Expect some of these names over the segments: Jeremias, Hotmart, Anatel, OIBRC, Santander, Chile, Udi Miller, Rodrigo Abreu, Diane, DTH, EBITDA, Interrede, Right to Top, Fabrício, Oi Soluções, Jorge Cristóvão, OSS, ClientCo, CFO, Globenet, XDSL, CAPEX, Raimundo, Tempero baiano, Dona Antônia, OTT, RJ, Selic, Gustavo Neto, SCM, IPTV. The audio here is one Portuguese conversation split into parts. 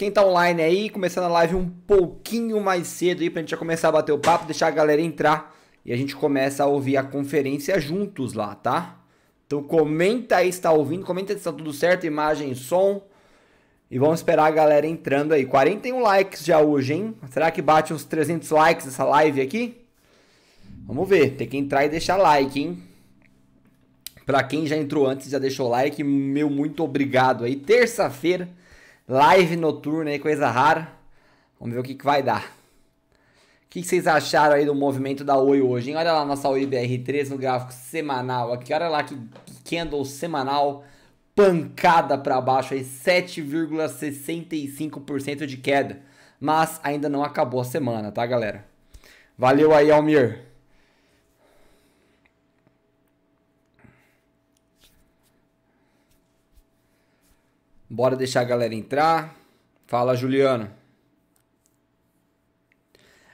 Quem tá online aí, começando a live um pouquinho mais cedo aí pra gente já começar a bater o papo, deixar a galera entrar e a gente começa a ouvir a conferência juntos lá, tá? Então comenta aí se tá ouvindo, comenta se tá tudo certo, imagem, som. E vamos esperar a galera entrando aí. 41 likes já hoje, hein? Será que bate uns 300 likes essa live aqui? Vamos ver, tem que entrar e deixar like, hein? Pra quem já entrou antes, já deixou like, meu muito obrigado aí. Terça-feira. Live noturna aí, coisa rara. Vamos ver o que vai dar. O que vocês acharam aí do movimento da Oi hoje, hein? Olha lá nossa OIBR3 no gráfico semanal aqui. Olha lá que candle semanal. Pancada para baixo aí, 7,65% de queda. Mas ainda não acabou a semana, tá, galera? Valeu aí, Almir. Bora deixar a galera entrar. Fala, Juliana.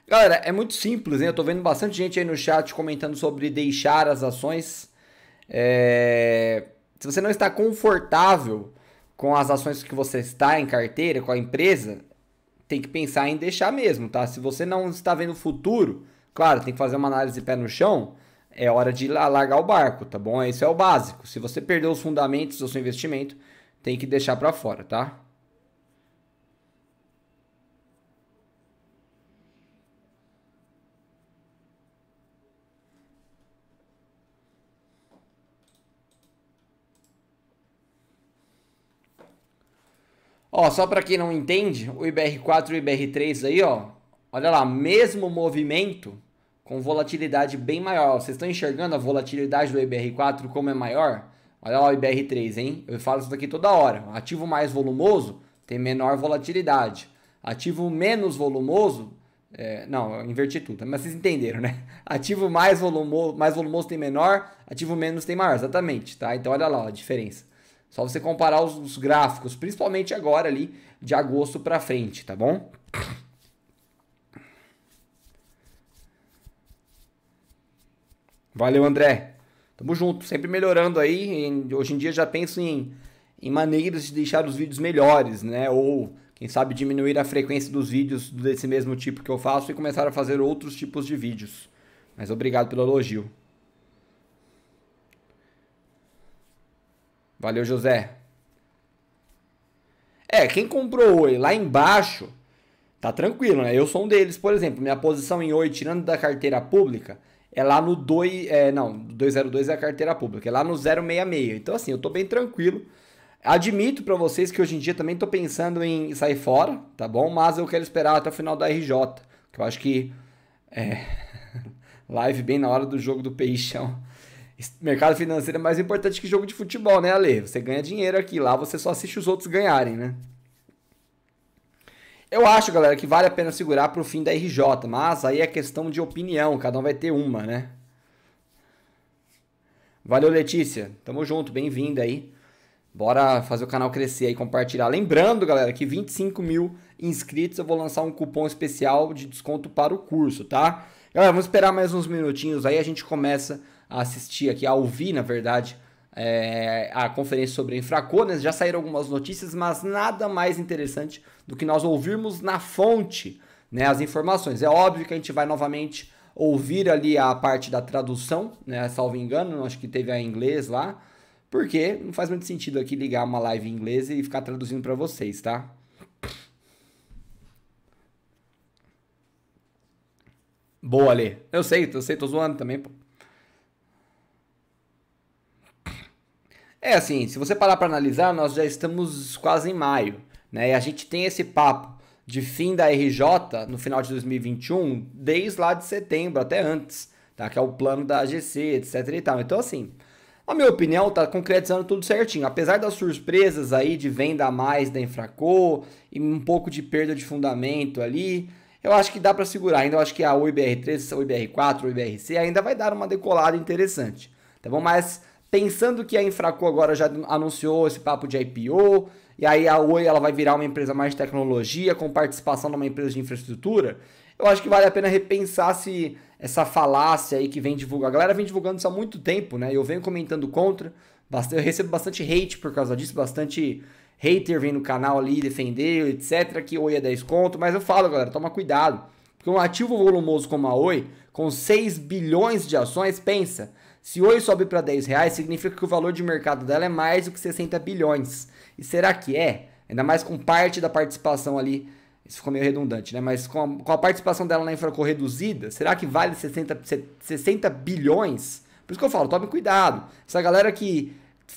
Galera, é muito simples, hein? Eu tô vendo bastante gente aí no chat comentando sobre deixar as ações. Se você não está confortável com as ações que você está em carteira, com a empresa, tem que pensar em deixar mesmo, tá? Se você não está vendo o futuro, claro, tem que fazer uma análise pé no chão. É hora de largar o barco, tá bom? Isso é o básico. Se você perdeu os fundamentos do seu investimento, tem que deixar pra fora, tá? Ó, só pra quem não entende, o IBR4 e o IBR3 aí, ó. Olha lá, mesmo movimento com volatilidade bem maior. Vocês estão enxergando a volatilidade do IBR4 como é maior? Olha lá o IBR3, hein? Eu falo isso daqui toda hora. Ativo mais volumoso tem menor volatilidade. Ativo menos volumoso... não, eu inverti tudo, mas vocês entenderam, né? Ativo mais volumoso tem menor, ativo menos tem maior, exatamente, tá? Então olha lá a diferença. Só você comparar os gráficos, principalmente agora ali, de agosto pra frente, tá bom? Valeu, André. Tamo junto, sempre melhorando aí. Hoje em dia já penso em maneiras de deixar os vídeos melhores, né? Ou, quem sabe, diminuir a frequência dos vídeos desse mesmo tipo que eu faço e começar a fazer outros tipos de vídeos. Mas obrigado pelo elogio. Valeu, José. Quem comprou Oi lá embaixo, tá tranquilo, né? Eu sou um deles, por exemplo. Minha posição em Oi, tirando da carteira pública... É lá no 202 é a carteira pública, é lá no 066. Então, assim, eu tô bem tranquilo. Admito pra vocês que hoje em dia também tô pensando em sair fora, tá bom? Mas eu quero esperar até o final da RJ, que eu acho que é live bem na hora do jogo do peixão. Mercado financeiro é mais importante que jogo de futebol, né, Ale? Você ganha dinheiro aqui, lá você só assiste os outros ganharem, né? Eu acho, galera, que vale a pena segurar pro fim da RJ, mas aí é questão de opinião, cada um vai ter uma, né? Valeu, Letícia. Tamo junto, bem-vinda aí. Bora fazer o canal crescer aí, compartilhar. Lembrando, galera, que 25 mil inscritos eu vou lançar um cupom especial de desconto para o curso, tá? Galera, vamos esperar mais uns minutinhos aí, a gente começa a assistir aqui, a ouvir, na verdade, a conferência sobre a InfraCo, né? Já saíram algumas notícias, mas nada mais interessante do que nós ouvirmos na fonte, né, as informações. É óbvio que a gente vai novamente ouvir ali a parte da tradução, né, salvo engano, acho que teve a inglês lá, porque não faz muito sentido aqui ligar uma live em inglês e ficar traduzindo para vocês, tá? Boa, Lê. Eu sei, tô zoando também, pô. Assim, se você parar para analisar, nós já estamos quase em maio, né? E a gente tem esse papo de fim da RJ no final de 2021, desde lá de setembro até antes, tá? Que é o plano da AGC, etc e tal. Então, assim, na minha opinião, tá concretizando tudo certinho. Apesar das surpresas aí de venda a mais da InfraCo e um pouco de perda de fundamento ali, eu acho que dá para segurar. Ainda eu acho que a OIBR3, a OIBR4, a OIBRC ainda vai dar uma decolada interessante, tá bom? Mas... pensando que a InfraCo agora já anunciou esse papo de IPO, e aí a Oi ela vai virar uma empresa mais de tecnologia, com participação numa empresa de infraestrutura, eu acho que vale a pena repensar se essa falácia aí que vem divulgar. A galera vem divulgando isso há muito tempo, né? Eu venho comentando contra, eu recebo bastante hate por causa disso, bastante hater vem no canal ali defender, etc, que Oi é 10 conto, mas eu falo, galera, toma cuidado, porque um ativo volumoso como a Oi, com 6 bilhões de ações, pensa, se Oi sobe para 10 reais, significa que o valor de mercado dela é mais do que 60 bilhões, e será que é? Ainda mais com parte da participação ali, isso ficou meio redundante, né? Mas com a participação dela na InfraCo reduzida, será que vale 60 bilhões? Por isso que eu falo, tome cuidado. Essa galera que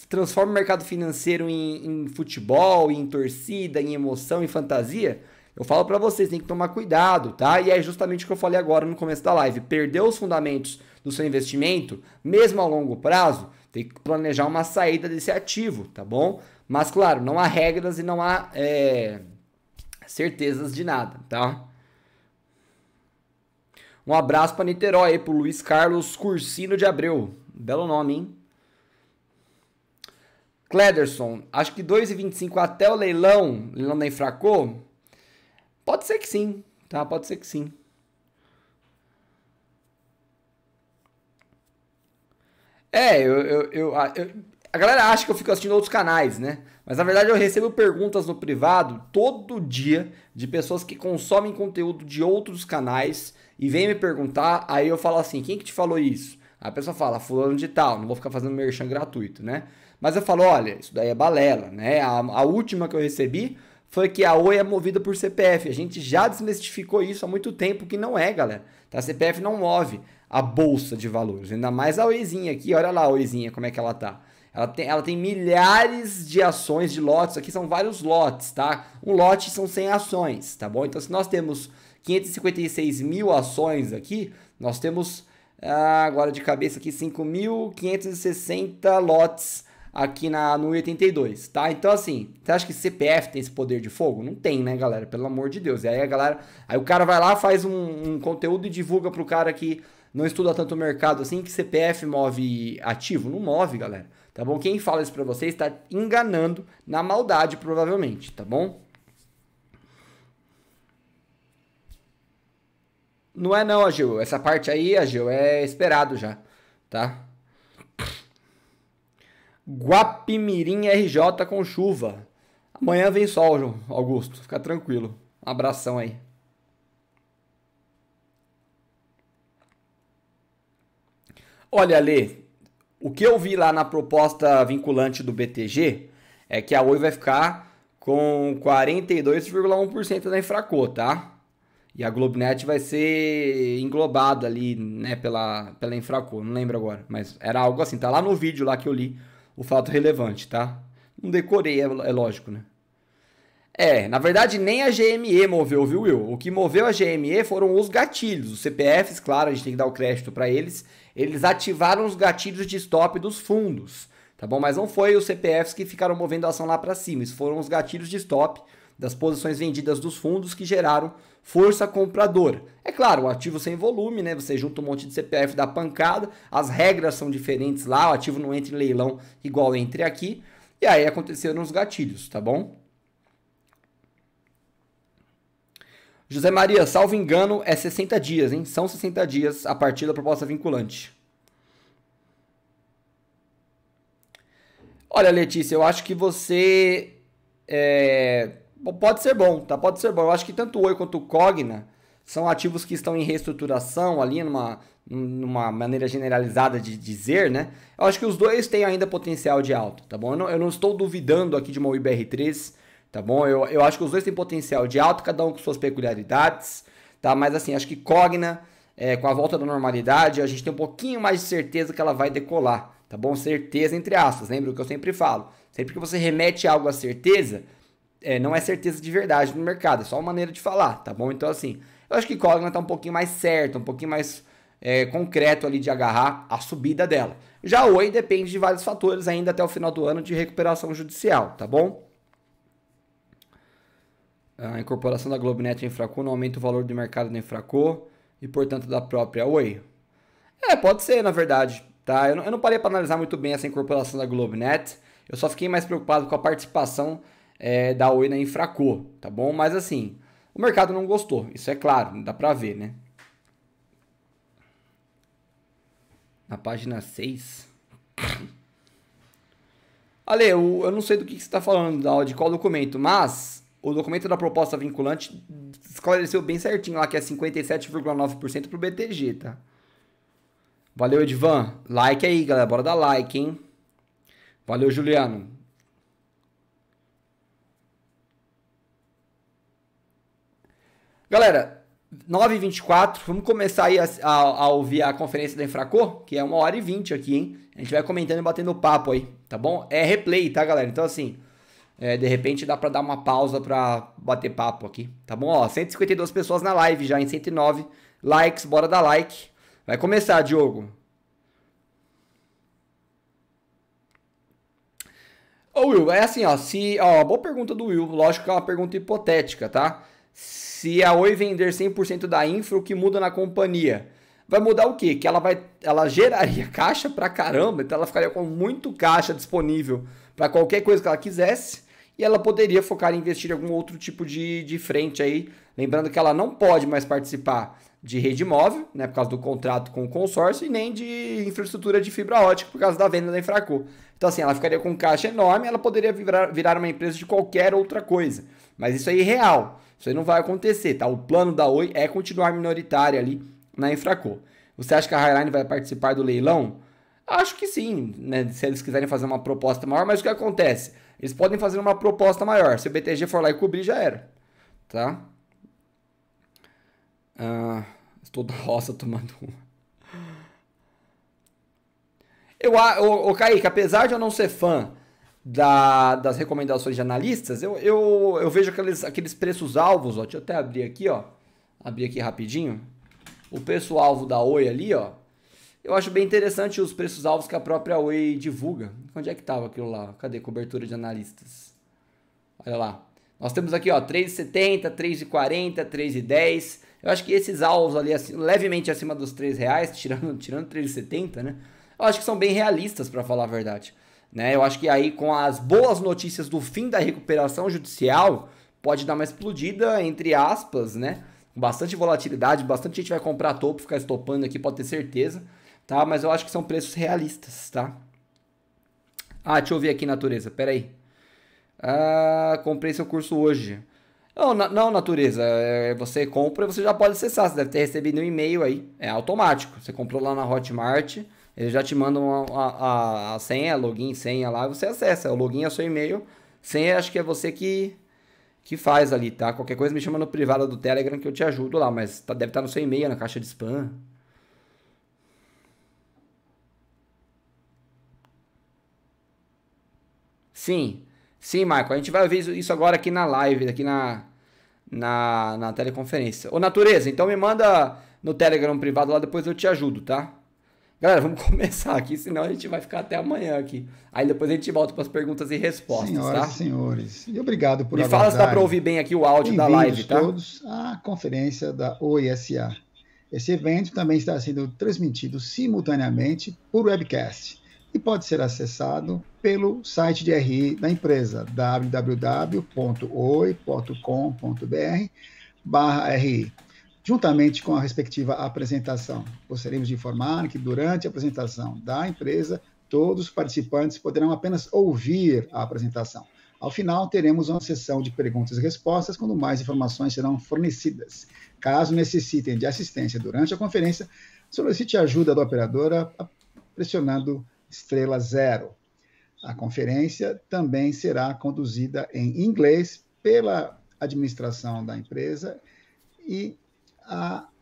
transforma o mercado financeiro em futebol, em torcida, em emoção, em fantasia, eu falo pra vocês, tem que tomar cuidado, tá? E é justamente o que eu falei agora no começo da live. Perdeu os fundamentos do seu investimento, mesmo a longo prazo, tem que planejar uma saída desse ativo, tá bom? Mas, claro, não há regras e não há... certezas de nada, tá? Um abraço para Niterói, pro Luiz Carlos Cursino de Abreu. Belo nome, hein? Clederson, acho que 2,25 até o leilão da InfraCo? Pode ser que sim, tá? Pode ser que sim. A galera acha que eu fico assistindo outros canais, né? Mas na verdade eu recebo perguntas no privado todo dia de pessoas que consomem conteúdo de outros canais e vêm me perguntar, aí eu falo assim, quem que te falou isso? A pessoa fala, fulano de tal, não vou ficar fazendo merchan gratuito, né? Mas eu falo, olha, isso daí é balela, né? A última que eu recebi foi que a Oi é movida por CPF. A gente já desmistificou isso há muito tempo, que não é, galera. Tá? A CPF não move a bolsa de valores, ainda mais a Oizinha aqui, olha lá a Oizinha como é que ela tá. Ela tem milhares de ações de lotes, aqui são vários lotes, tá? Um lote são 100 ações, tá bom? Então, se nós temos 556 mil ações aqui, nós temos, agora de cabeça aqui, 5.560 lotes aqui no 82, tá? Então, assim, você acha que CPF tem esse poder de fogo? Não tem, né, galera? Pelo amor de Deus. E aí a galera, aí o cara vai lá, faz um conteúdo e divulga pro cara que não estuda tanto o mercado assim, que CPF move ativo? Não move, galera. Tá bom? Quem fala isso pra vocês tá enganando na maldade, provavelmente, tá bom? Não é não, Agil. Essa parte aí, Agil, é esperado já, tá? Guapimirim RJ com chuva. Amanhã vem sol, João Augusto. Fica tranquilo. Um abração aí. Olha, Lê. O que eu vi lá na proposta vinculante do BTG é que a Oi vai ficar com 42,1% da InfraCo, tá? E a Globenet vai ser englobada ali, né, pela InfraCo, não lembro agora, mas era algo assim, tá lá no vídeo lá que eu li o fato relevante, tá? Não decorei, é lógico, né? Na verdade nem a GME moveu, viu, Will? O que moveu a GME foram os gatilhos, os CPFs, claro, a gente tem que dar o crédito para eles. Eles ativaram os gatilhos de stop dos fundos, tá bom? Mas não foi os CPFs que ficaram movendo a ação lá para cima, isso foram os gatilhos de stop das posições vendidas dos fundos que geraram força compradora. É claro, o ativo sem volume, né? Você junta um monte de CPF da pancada, as regras são diferentes lá, o ativo não entra em leilão igual entre aqui, e aí aconteceram os gatilhos, tá bom? José Maria, salvo engano, é 60 dias, hein? São 60 dias a partir da proposta vinculante. Olha, Letícia, eu acho que você... Pode ser bom, tá? Pode ser bom. Eu acho que tanto o Oi quanto o Cogna são ativos que estão em reestruturação ali, numa maneira generalizada de dizer, né? Eu acho que os dois têm ainda potencial de alta, tá bom? Eu não estou duvidando aqui de uma OIBR3, tá bom? Eu acho que os dois têm potencial de alto, cada um com suas peculiaridades, tá? Mas assim, acho que Cogna, com a volta da normalidade, a gente tem um pouquinho mais de certeza que ela vai decolar, tá bom? Certeza entre aspas, lembra o que eu sempre falo? Sempre que você remete algo à certeza, não é certeza de verdade no mercado, é só uma maneira de falar, tá bom? Então assim, eu acho que Cogna tá um pouquinho mais certo, um pouquinho mais concreto ali de agarrar a subida dela. Já Oi depende de vários fatores ainda até o final do ano de recuperação judicial, tá bom? A incorporação da Globenet à InfraCo não aumenta o valor do mercado da InfraCo e, portanto, da própria Oi? Pode ser, na verdade, tá? Eu não parei para analisar muito bem essa incorporação da Globenet, eu só fiquei mais preocupado com a participação da Oi na InfraCo, tá bom? Mas, assim, o mercado não gostou, isso é claro, não dá para ver, né? Na página 6... Ale, eu não sei do que você está falando, de qual documento, mas o documento da proposta vinculante esclareceu bem certinho lá que é 57,9% para o BTG, tá? Valeu, Edvan. Like aí, galera. Bora dar like, hein? Valeu, Juliano. Galera, 9h24, vamos começar aí a ouvir a conferência da InfraCo, que é 1h20 aqui, hein? A gente vai comentando e batendo papo aí, tá bom? É replay, tá, galera? Então, assim, de repente dá pra dar uma pausa pra bater papo aqui, tá bom? Ó, 152 pessoas na live já, em 109 likes, bora dar like. Vai começar, Diogo. Ô, Will, é assim, ó, boa pergunta do Will, lógico que é uma pergunta hipotética, tá? Se a Oi vender 100% da Infra, o que muda na companhia? Vai mudar o quê? Que ela geraria caixa pra caramba, então ela ficaria com muito caixa disponível para qualquer coisa que ela quisesse e ela poderia focar em investir em algum outro tipo de frente aí. Lembrando que ela não pode mais participar de rede móvel, né, por causa do contrato com o consórcio, e nem de infraestrutura de fibra ótica por causa da venda da InfraCo. Então assim, ela ficaria com um caixa enorme, ela poderia virar uma empresa de qualquer outra coisa. Mas isso aí é real. Isso aí não vai acontecer, tá? O plano da Oi é continuar minoritária ali na InfraCo. Você acha que a Highline vai participar do leilão? Acho que sim, né? Se eles quiserem fazer uma proposta maior, mas o que acontece? Eles podem fazer uma proposta maior. Se o BTG for lá e cobrir, já era, tá? Estou da roça tomando uma. Ô, Kaique, apesar de eu não ser fã das recomendações de analistas, eu vejo aqueles preços-alvos, ó. Deixa eu até abrir aqui, ó. Abrir aqui rapidinho. O preço-alvo da Oi ali, ó. Eu acho bem interessante os preços-alvos que a própria Oi divulga. Onde é que estava aquilo lá? Cadê? Cobertura de analistas. Olha lá. Nós temos aqui, ó, 3,70, 3,40, 3,10. Eu acho que esses alvos ali, assim, levemente acima dos R$3, tirando 3,70, né? Eu acho que são bem realistas, para falar a verdade. Né? Eu acho que aí, com as boas notícias do fim da recuperação judicial, pode dar uma explodida, entre aspas, né? Com bastante volatilidade, bastante gente vai comprar topo, ficar estopando aqui, pode ter certeza, tá? Mas eu acho que são preços realistas, tá? Ah, deixa eu ver aqui, Natureza, peraí. Ah, comprei seu curso hoje. Não, Natureza, você compra e você já pode acessar, você deve ter recebido um e-mail aí, é automático. Você comprou lá na Hotmart, eles já te mandam a senha, login, senha lá, você acessa. O login é seu e-mail, senha acho que é você que faz ali, tá? Qualquer coisa me chama no privado do Telegram que eu te ajudo lá, mas deve estar no seu e-mail, na caixa de spam. Sim, Marco, a gente vai ver isso agora aqui na live, aqui na teleconferência. Ô, Natureza, então me manda no Telegram privado lá, depois eu te ajudo, tá? Galera, vamos começar aqui, senão a gente vai ficar até amanhã aqui. Aí depois a gente volta para as perguntas e respostas, Senhoras, tá? Senhores, e obrigado por aguardarem. Me fala se dá para ouvir bem aqui o áudio da live, tá? Bem-vindos todos à conferência da OISA. Esse evento também está sendo transmitido simultaneamente por webcast e pode ser acessado pelo site de RI da empresa, www.oi.com.br/RI, juntamente com a respectiva apresentação. Gostaríamos de informar que durante a apresentação da empresa, todos os participantes poderão apenas ouvir a apresentação. Ao final, teremos uma sessão de perguntas e respostas, quando mais informações serão fornecidas. Caso necessitem de assistência durante a conferência, solicite a ajuda da operadora pressionando *0. A conferência também será conduzida em inglês pela administração da empresa e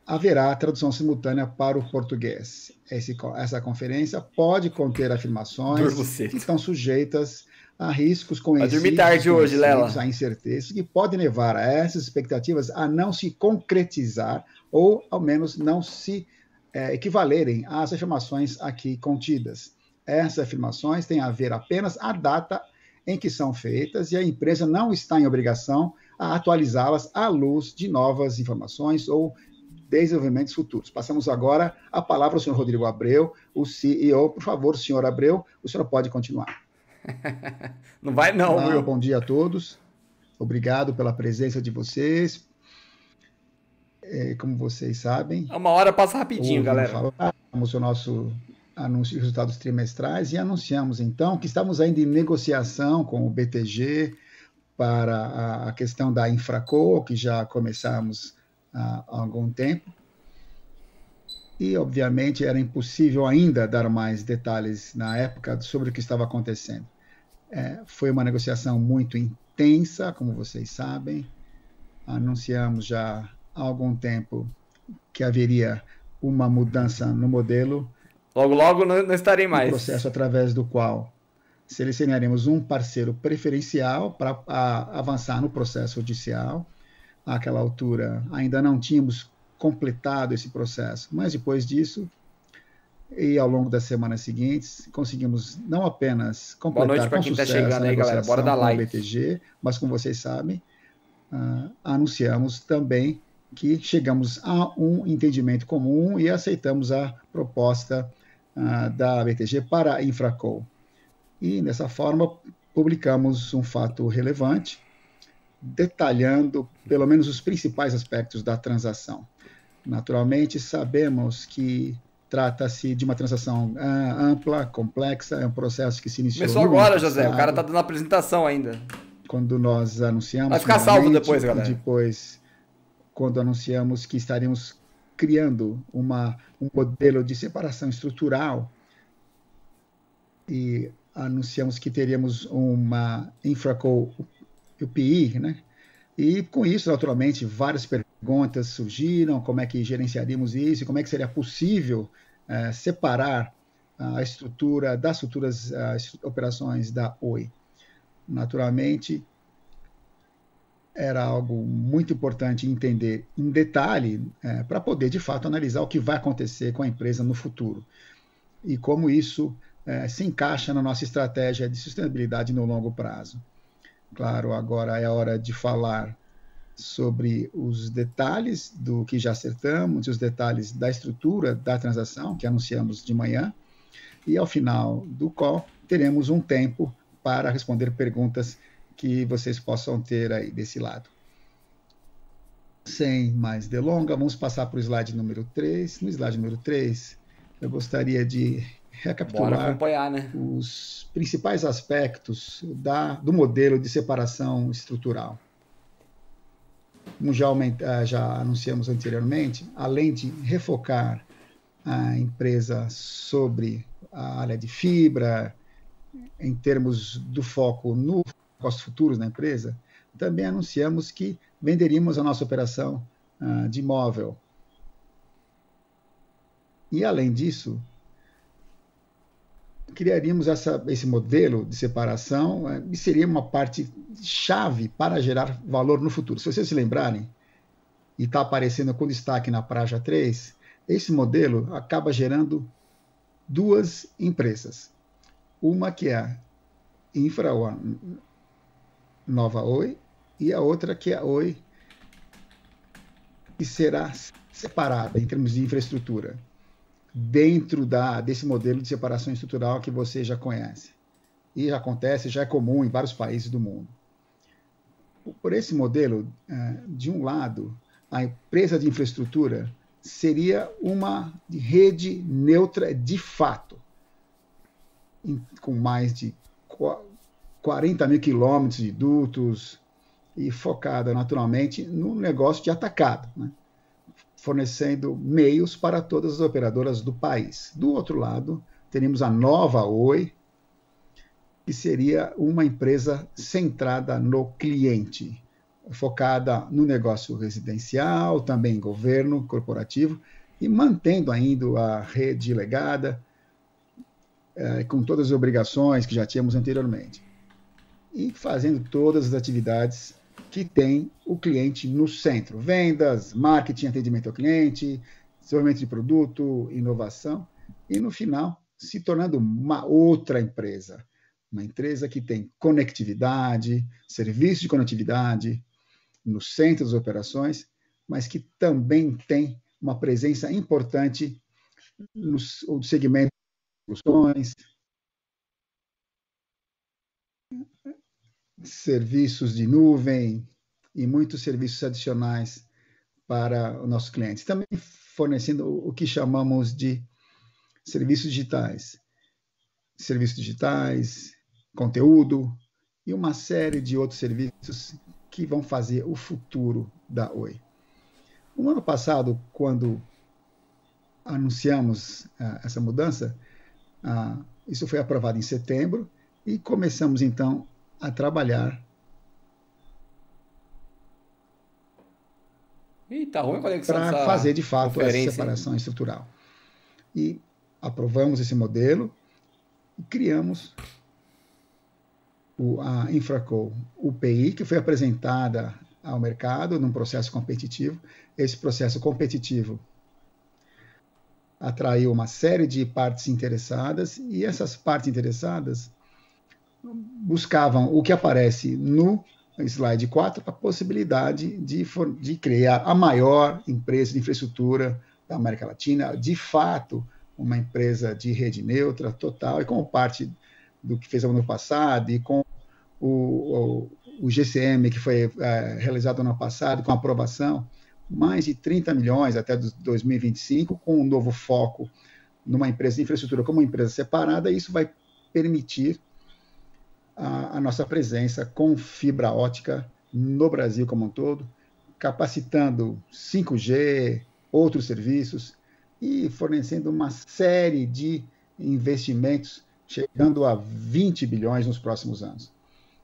haverá tradução simultânea para o português. Essa conferência pode conter afirmações que estão sujeitas a riscos conhecidos, a incertezas que podem levar a essas expectativas a não se concretizar ou, ao menos, não se equivalerem às afirmações aqui contidas. Essas afirmações têm a ver apenas a data em que são feitas e a empresa não está em obrigação a atualizá-las à luz de novas informações ou desenvolvimentos futuros. Passamos agora a palavra ao senhor Rodrigo Abreu, o CEO. Por favor, senhor Abreu, o senhor pode continuar. Não vai não, viu? Bom dia a todos. Obrigado pela presença de vocês. Como vocês sabem... Uma hora passa rapidinho, galera. Falamos o nosso... anúncios, resultados trimestrais, e anunciamos então que estamos ainda em negociação com o BTG para a questão da InfraCo, que já começamos há algum tempo. E, obviamente, era impossível ainda dar mais detalhes na época sobre o que estava acontecendo. Foi uma negociação muito intensa, como vocês sabem. Anunciamos já há algum tempo que haveria uma mudança no modelo. Logo, logo não estarei mais. Um processo através do qual selecionaremos um parceiro preferencial para avançar no processo judicial. Àquela altura, ainda não tínhamos completado esse processo, mas depois disso e ao longo das semanas seguintes conseguimos não apenas completar com sucesso a negociação com o BTG, mas como vocês sabem, anunciamos também que chegamos a um entendimento comum e aceitamos a proposta da BTG para a InfraCo. E dessa forma publicamos um fato relevante detalhando pelo menos os principais aspectos da transação. Naturalmente, sabemos que trata-se de uma transação ampla, complexa, é um processo que se iniciou... Começou agora, José, o cara está dando a apresentação ainda. Quando nós anunciamos... Vai ficar salvo depois, galera. Depois, quando anunciamos que estaremos criando um modelo de separação estrutural e anunciamos que teríamos uma InfraCo UPI, né? E com isso, naturalmente, várias perguntas surgiram, como é que gerenciaríamos isso, como é que seria possível separar a estrutura das futuras operações da Oi. Naturalmente, era algo muito importante entender em detalhe para poder, de fato, analisar o que vai acontecer com a empresa no futuro e como isso se encaixa na nossa estratégia de sustentabilidade no longo prazo. Claro, agora é a hora de falar sobre os detalhes do que já acertamos, os detalhes da estrutura da transação, que anunciamos de manhã, e ao final do call teremos um tempo para responder perguntas que vocês possam ter aí desse lado. Sem mais delonga, vamos passar para o slide número 3. No slide número 3, eu gostaria de recapitular, né, os principais aspectos do modelo de separação estrutural. Como já anunciamos anteriormente, além de refocar a empresa sobre a área de fibra, em termos do foco nos costos futuros da empresa, também anunciamos que venderíamos a nossa operação de móvel. E, além disso, criaríamos esse modelo de separação e seria uma parte chave para gerar valor no futuro. Se vocês se lembrarem, e está aparecendo com destaque na página 3, esse modelo acaba gerando duas empresas. Uma que é a Infra, ou a Nova Oi, e a outra que é a Oi, que será separada em termos de infraestrutura, dentro desse modelo de separação estrutural que você já conhece. E já acontece, já é comum em vários países do mundo. Por esse modelo, de um lado, a empresa de infraestrutura seria uma rede neutra de fato, com mais de 40 mil quilômetros de dutos e focada, naturalmente, no negócio de atacado, né? Fornecendo meios para todas as operadoras do país. Do outro lado, teríamos a Nova Oi, que seria uma empresa centrada no cliente, focada no negócio residencial, também em governo corporativo, e mantendo ainda a rede legada, com todas as obrigações que já tínhamos anteriormente, e fazendo todas as atividades que tem o cliente no centro. Vendas, marketing, atendimento ao cliente, desenvolvimento de produto, inovação. E, no final, se tornando uma outra empresa. Uma empresa que tem conectividade, serviço de conectividade no centro das operações, mas que também tem uma presença importante no segmento de soluções, serviços de nuvem e muitos serviços adicionais para os nossos clientes. Também fornecendo o que chamamos de serviços digitais, conteúdo e uma série de outros serviços que vão fazer o futuro da Oi. No ano passado, quando anunciamos essa mudança, isso foi aprovado em setembro e começamos então a trabalhar. Eita, ruim a conexão. Para fazer de fato essa separação estrutural. E aprovamos esse modelo e criamos a InfraCo UPI, que foi apresentada ao mercado num processo competitivo. Esse processo competitivo atraiu uma série de partes interessadas e essas partes interessadas buscavam o que aparece no slide 4, a possibilidade de criar a maior empresa de infraestrutura da América Latina, de fato, uma empresa de rede neutra, total, e como parte do que fez ano passado, e com o GCM que foi realizado ano passado, com aprovação, mais de 30 milhões até 2025, com um novo foco numa empresa de infraestrutura como uma empresa separada, e isso vai permitir a nossa presença com fibra ótica no Brasil como um todo, capacitando 5G, outros serviços e fornecendo uma série de investimentos, chegando a 20 bilhões nos próximos anos.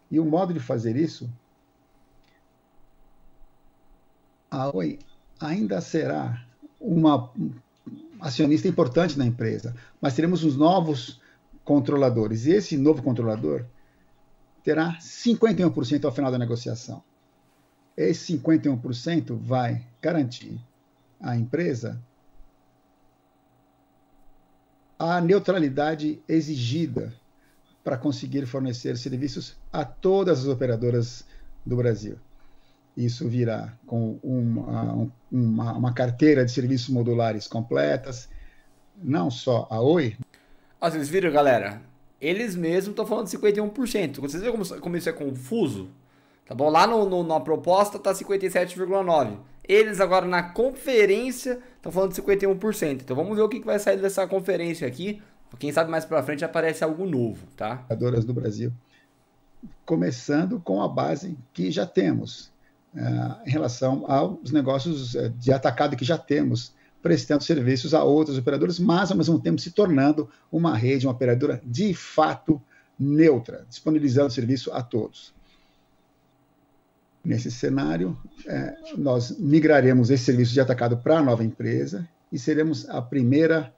E o modo de fazer isso, a Oi ainda será uma acionista importante na empresa, mas teremos os novos controladores, e esse novo controlador terá 51% ao final da negociação. Esse 51% vai garantir à empresa a neutralidade exigida para conseguir fornecer serviços a todas as operadoras do Brasil. Isso virá com uma carteira de serviços modulares completas, não só a Oi. Ah, vocês viram, galera? Eles mesmos estão falando de 51%. Vocês viram como isso é confuso? Tá bom? Lá na proposta está 57,9%. Eles agora na conferência estão falando de 51%. Então vamos ver o que vai sair dessa conferência aqui. Quem sabe mais para frente aparece algo novo, tá? Operadoras do Brasil. Começando com a base que já temos em relação aos negócios de atacado que já temos, prestando serviços a outros operadores, mas ao mesmo tempo se tornando uma rede, uma operadora de fato neutra, disponibilizando serviço a todos. Nesse cenário, nós migraremos esse serviço de atacado para a nova empresa e seremos a primeira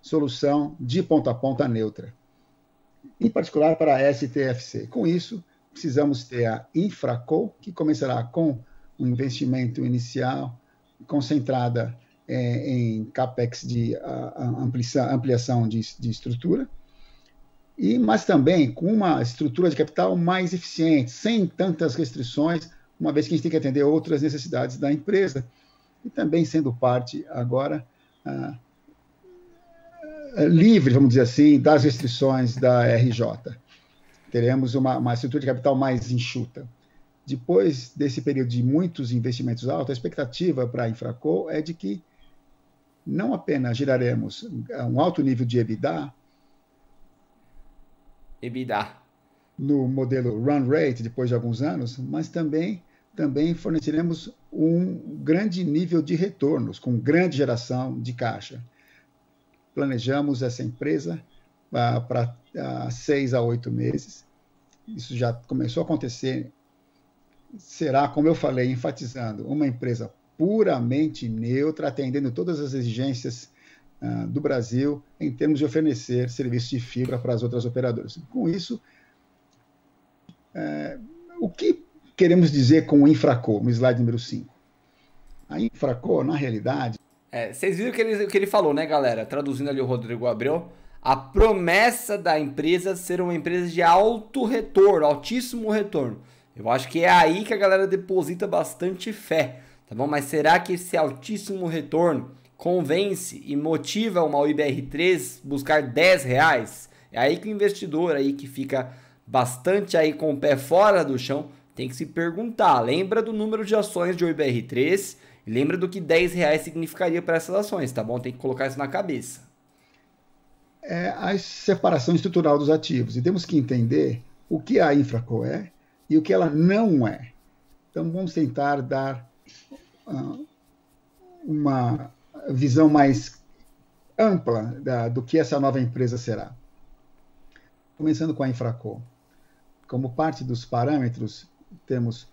solução de ponta a ponta neutra, em particular para a STFC. Com isso, precisamos ter a InfraCo, que começará com um investimento inicial concentrada em CAPEX de ampliação de estrutura, mas também com uma estrutura de capital mais eficiente, sem tantas restrições, uma vez que a gente tem que atender outras necessidades da empresa, e também sendo parte agora livre, vamos dizer assim, das restrições da RJ. Teremos uma estrutura de capital mais enxuta. Depois desse período de muitos investimentos altos, a expectativa para a InfraCo é de que não apenas geraremos um alto nível de EBITDA no modelo run rate depois de alguns anos, mas também forneceremos um grande nível de retornos, com grande geração de caixa. Planejamos essa empresa para 6 a 8 meses. Isso já começou a acontecer. Será, como eu falei, enfatizando, uma empresa puramente neutra, atendendo todas as exigências do Brasil em termos de oferecer serviço de fibra para as outras operadoras. Com isso, o que queremos dizer com o InfraCo, no slide número 5? A InfraCo, na realidade... vocês viram o que ele falou, né, galera? Traduzindo ali o Rodrigo Abreu, a promessa da empresa ser uma empresa de alto retorno, altíssimo retorno. Eu acho que é aí que a galera deposita bastante fé. Tá bom? Mas será que esse altíssimo retorno convence e motiva uma OIBR3 buscar 10 reais? É aí que o investidor aí que fica bastante aí com o pé fora do chão tem que se perguntar. Lembra do número de ações de OIBR3 e lembra do que 10 reais significaria para essas ações, tá bom? Tem que colocar isso na cabeça. é a separação estrutural dos ativos. E temos que entender o que a InfraCo é e o que ela não é. Então, vamos tentar dar uma visão mais ampla do que essa nova empresa será. Começando com a InfraCo. Como parte dos parâmetros, temos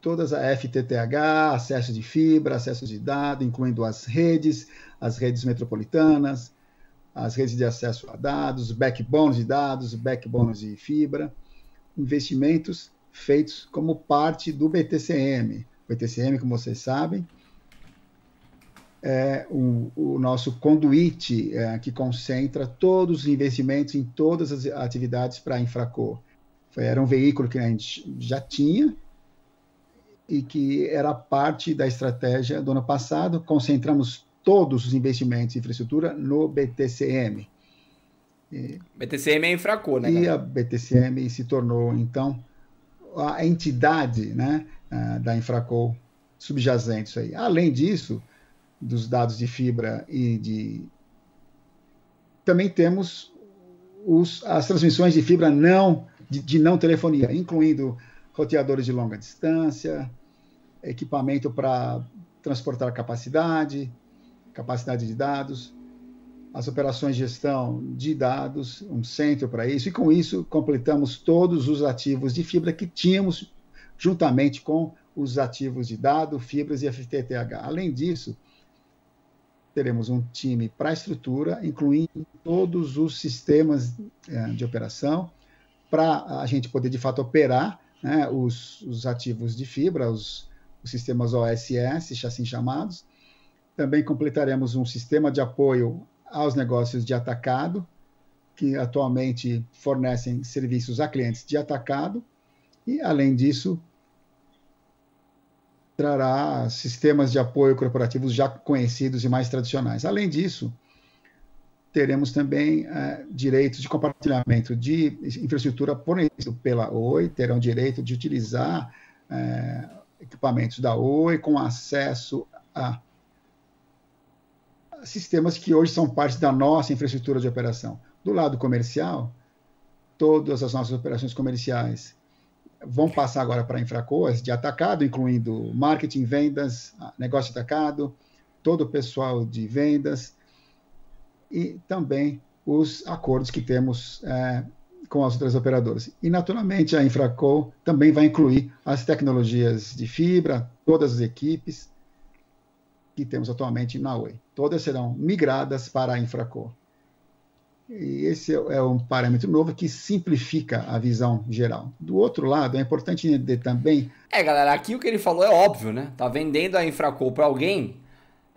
todas a FTTH, acesso de fibra, acesso de dado, incluindo as redes metropolitanas, as redes de acesso a dados, backbone de dados, backbone de fibra, investimentos feitos como parte do BTCM. O BTCM, como vocês sabem, é o nosso conduíte que concentra todos os investimentos em todas as atividades para a InfraCo. Era um veículo que a gente já tinha e que era parte da estratégia do ano passado. Concentramos todos os investimentos em infraestrutura no BTCM. BTCM é InfraCo, né? E galera? A BTCM se tornou, então, a entidade, né, da InfraCo subjacente isso aí. Além disso, dos dados de fibra e de... Também temos as transmissões de fibra de não telefonia, incluindo roteadores de longa distância, equipamento para transportar capacidade de dados, as operações de gestão de dados, um centro para isso, e com isso completamos todos os ativos de fibra que tínhamos juntamente com os ativos de dado, fibras e FTTH. Além disso, teremos um time para estrutura, incluindo todos os sistemas de operação, para a gente poder de fato operar, né, os ativos de fibra, os sistemas OSS, assim chamados. Também completaremos um sistema de apoio aos negócios de atacado, que atualmente fornecem serviços a clientes de atacado, e, além disso, trará sistemas de apoio corporativos já conhecidos e mais tradicionais. Além disso, teremos também direitos de compartilhamento de infraestrutura fornecido pela Oi, terão direito de utilizar equipamentos da Oi com acesso a sistemas que hoje são parte da nossa infraestrutura de operação. Do lado comercial, todas as nossas operações comerciais vão passar agora para a InfraCo, de atacado, incluindo marketing, vendas, negócio de atacado, todo o pessoal de vendas e também os acordos que temos com as outras operadoras. E, naturalmente, a InfraCo também vai incluir as tecnologias de fibra, todas as equipes que temos atualmente na Oi. Todas serão migradas para a InfraCo. E esse é um parâmetro novo que simplifica a visão geral. Do outro lado, é importante entender também... galera, aqui o que ele falou é óbvio, né? Tá vendendo a InfraCo para alguém,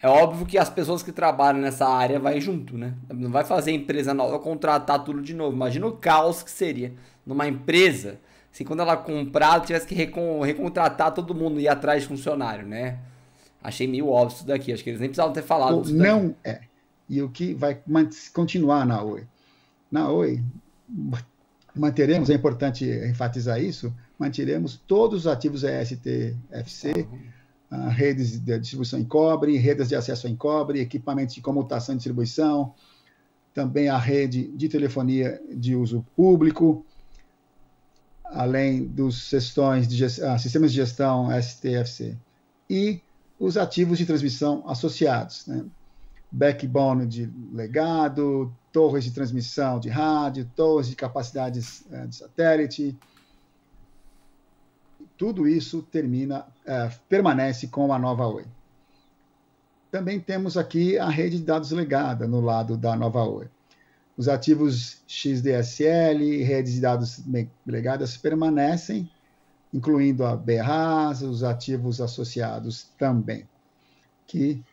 é óbvio que as pessoas que trabalham nessa área vai junto, né? Não vai fazer empresa nova contratar tudo de novo. Imagina o caos que seria numa empresa, se quando ela comprar, tivesse que recontratar todo mundo e ir atrás de funcionário, né? Achei meio óbvio isso daqui, acho que eles nem precisavam ter falado disso. Não é. E o que vai continuar na Oi? Na Oi, manteremos, é importante enfatizar isso, manteremos todos os ativos STFC, redes de distribuição em cobre, redes de acesso em cobre, equipamentos de comutação e distribuição, também a rede de telefonia de uso público, além dos sistemas de gestão STFC. E os ativos de transmissão associados, né? Backbone de legado, torres de transmissão de rádio, torres de capacidades de satélite. Tudo isso permanece com a Nova Oi. Também temos aqui a rede de dados legada no lado da Nova Oi. Os ativos XDSL, redes de dados legadas permanecem, incluindo a BRAS, os ativos associados também, que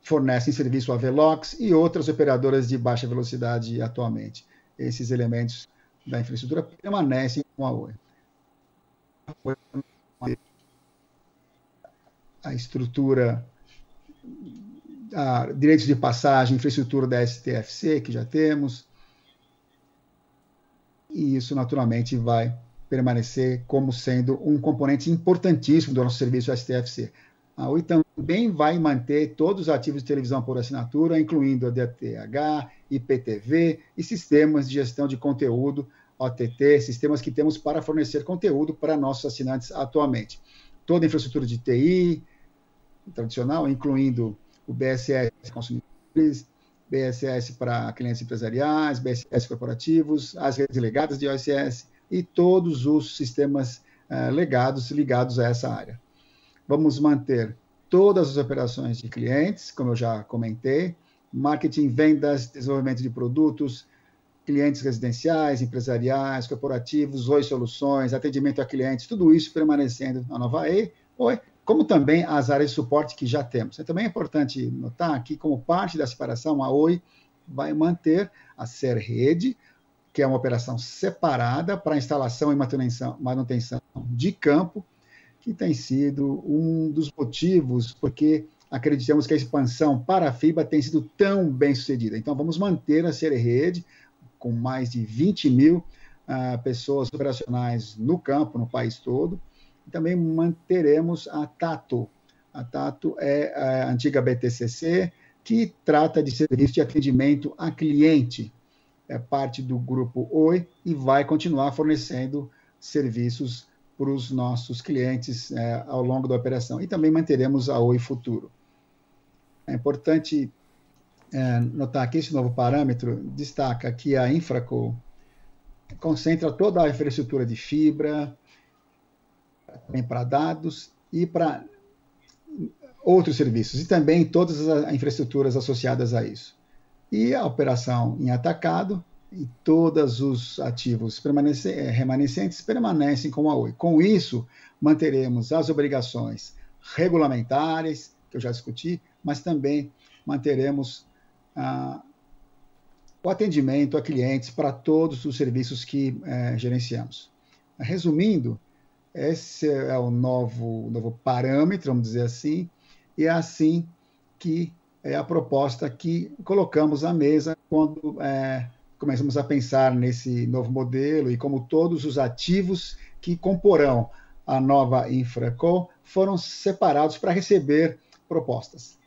fornecem serviço a Velox e outras operadoras de baixa velocidade atualmente. Esses elementos da infraestrutura permanecem com a Oi. A estrutura, direitos de passagem, infraestrutura da STFC, que já temos, e isso naturalmente vai permanecer como sendo um componente importantíssimo do nosso serviço STFC. A Oi também vai manter todos os ativos de televisão por assinatura, incluindo a DTH, IPTV e sistemas de gestão de conteúdo, OTT, sistemas que temos para fornecer conteúdo para nossos assinantes atualmente. Toda a infraestrutura de TI tradicional, incluindo o BSS consumidores, BSS para clientes empresariais, BSS corporativos, as redes legadas de OSS e todos os sistemas legados ligados a essa área. Vamos manter todas as operações de clientes, como eu já comentei, marketing, vendas, desenvolvimento de produtos, clientes residenciais, empresariais, corporativos, Oi Soluções, atendimento a clientes, tudo isso permanecendo na Nova Oi, como também as áreas de suporte que já temos. É também importante notar que, como parte da separação, a Oi vai manter a Ser Rede, que é uma operação separada para instalação e manutenção de campo, que tem sido um dos motivos porque acreditamos que a expansão para a fibra tem sido tão bem sucedida. Então, vamos manter a Ser Rede com mais de 20 mil pessoas operacionais no campo, no país todo. E também manteremos a Tato. A Tato é a antiga BTCC, que trata de serviço de atendimento a cliente. É parte do grupo Oi e vai continuar fornecendo serviços para os nossos clientes ao longo da operação. E também manteremos a Oi Futuro. É importante notar que esse novo parâmetro destaca que a InfraCo concentra toda a infraestrutura de fibra, também para dados e para outros serviços, e também todas as infraestruturas associadas a isso. E a operação em atacado, e todos os ativos remanescentes permanecem com a Oi. Com isso, manteremos as obrigações regulamentares, que eu já discuti, mas também manteremos o atendimento a clientes para todos os serviços que gerenciamos. Resumindo, esse é o novo parâmetro, vamos dizer assim, e é assim que é a proposta que colocamos à mesa quando começamos a pensar nesse novo modelo e como todos os ativos que comporão a nova InfraCo foram separados para receber propostas.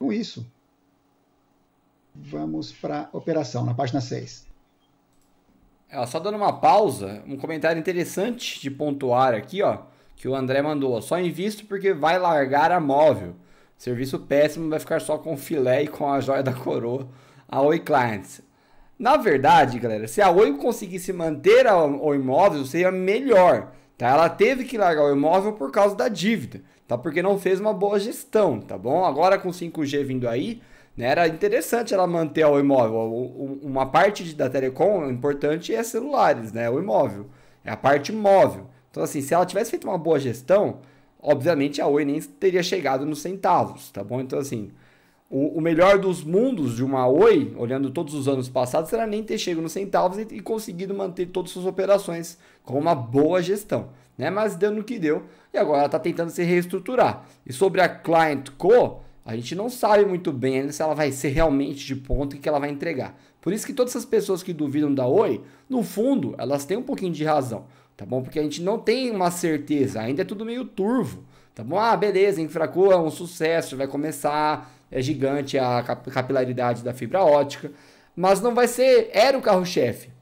Com isso, vamos para a operação, na página 6. Só dando uma pausa, um comentário interessante de pontuar aqui, ó, que o André mandou. Só invisto porque vai largar a móvel. Serviço péssimo, vai ficar só com filé e com a joia da coroa, a Oi Clients. Na verdade, galera, se a Oi conseguisse manter a Oi Móvel, seria melhor, tá? Ela teve que largar o Oi Móvel por causa da dívida, tá? Porque não fez uma boa gestão, tá bom? Agora com 5G vindo aí, né, era interessante ela manter a Oi Móvel. Uma parte da Telecom importante é celulares, né? O imóvel, é a parte móvel. Então, assim, se ela tivesse feito uma boa gestão, obviamente a Oi nem teria chegado nos centavos, tá bom? Então, assim, o melhor dos mundos de uma Oi, olhando todos os anos passados, será nem ter chegado nos centavos e conseguido manter todas as suas operações com uma boa gestão, né? Mas dando o que deu, e agora ela está tentando se reestruturar. E sobre a ClientCo, a gente não sabe muito bem ainda se ela vai ser realmente de ponta e que ela vai entregar. Por isso que todas as pessoas que duvidam da Oi, no fundo, elas têm um pouquinho de razão, tá bom? Porque a gente não tem uma certeza, ainda é tudo meio turvo, tá bom? Ah, beleza, InfraCo é um sucesso, vai começar, é gigante a capilaridade da fibra ótica, mas não vai ser, era o carro-chefe.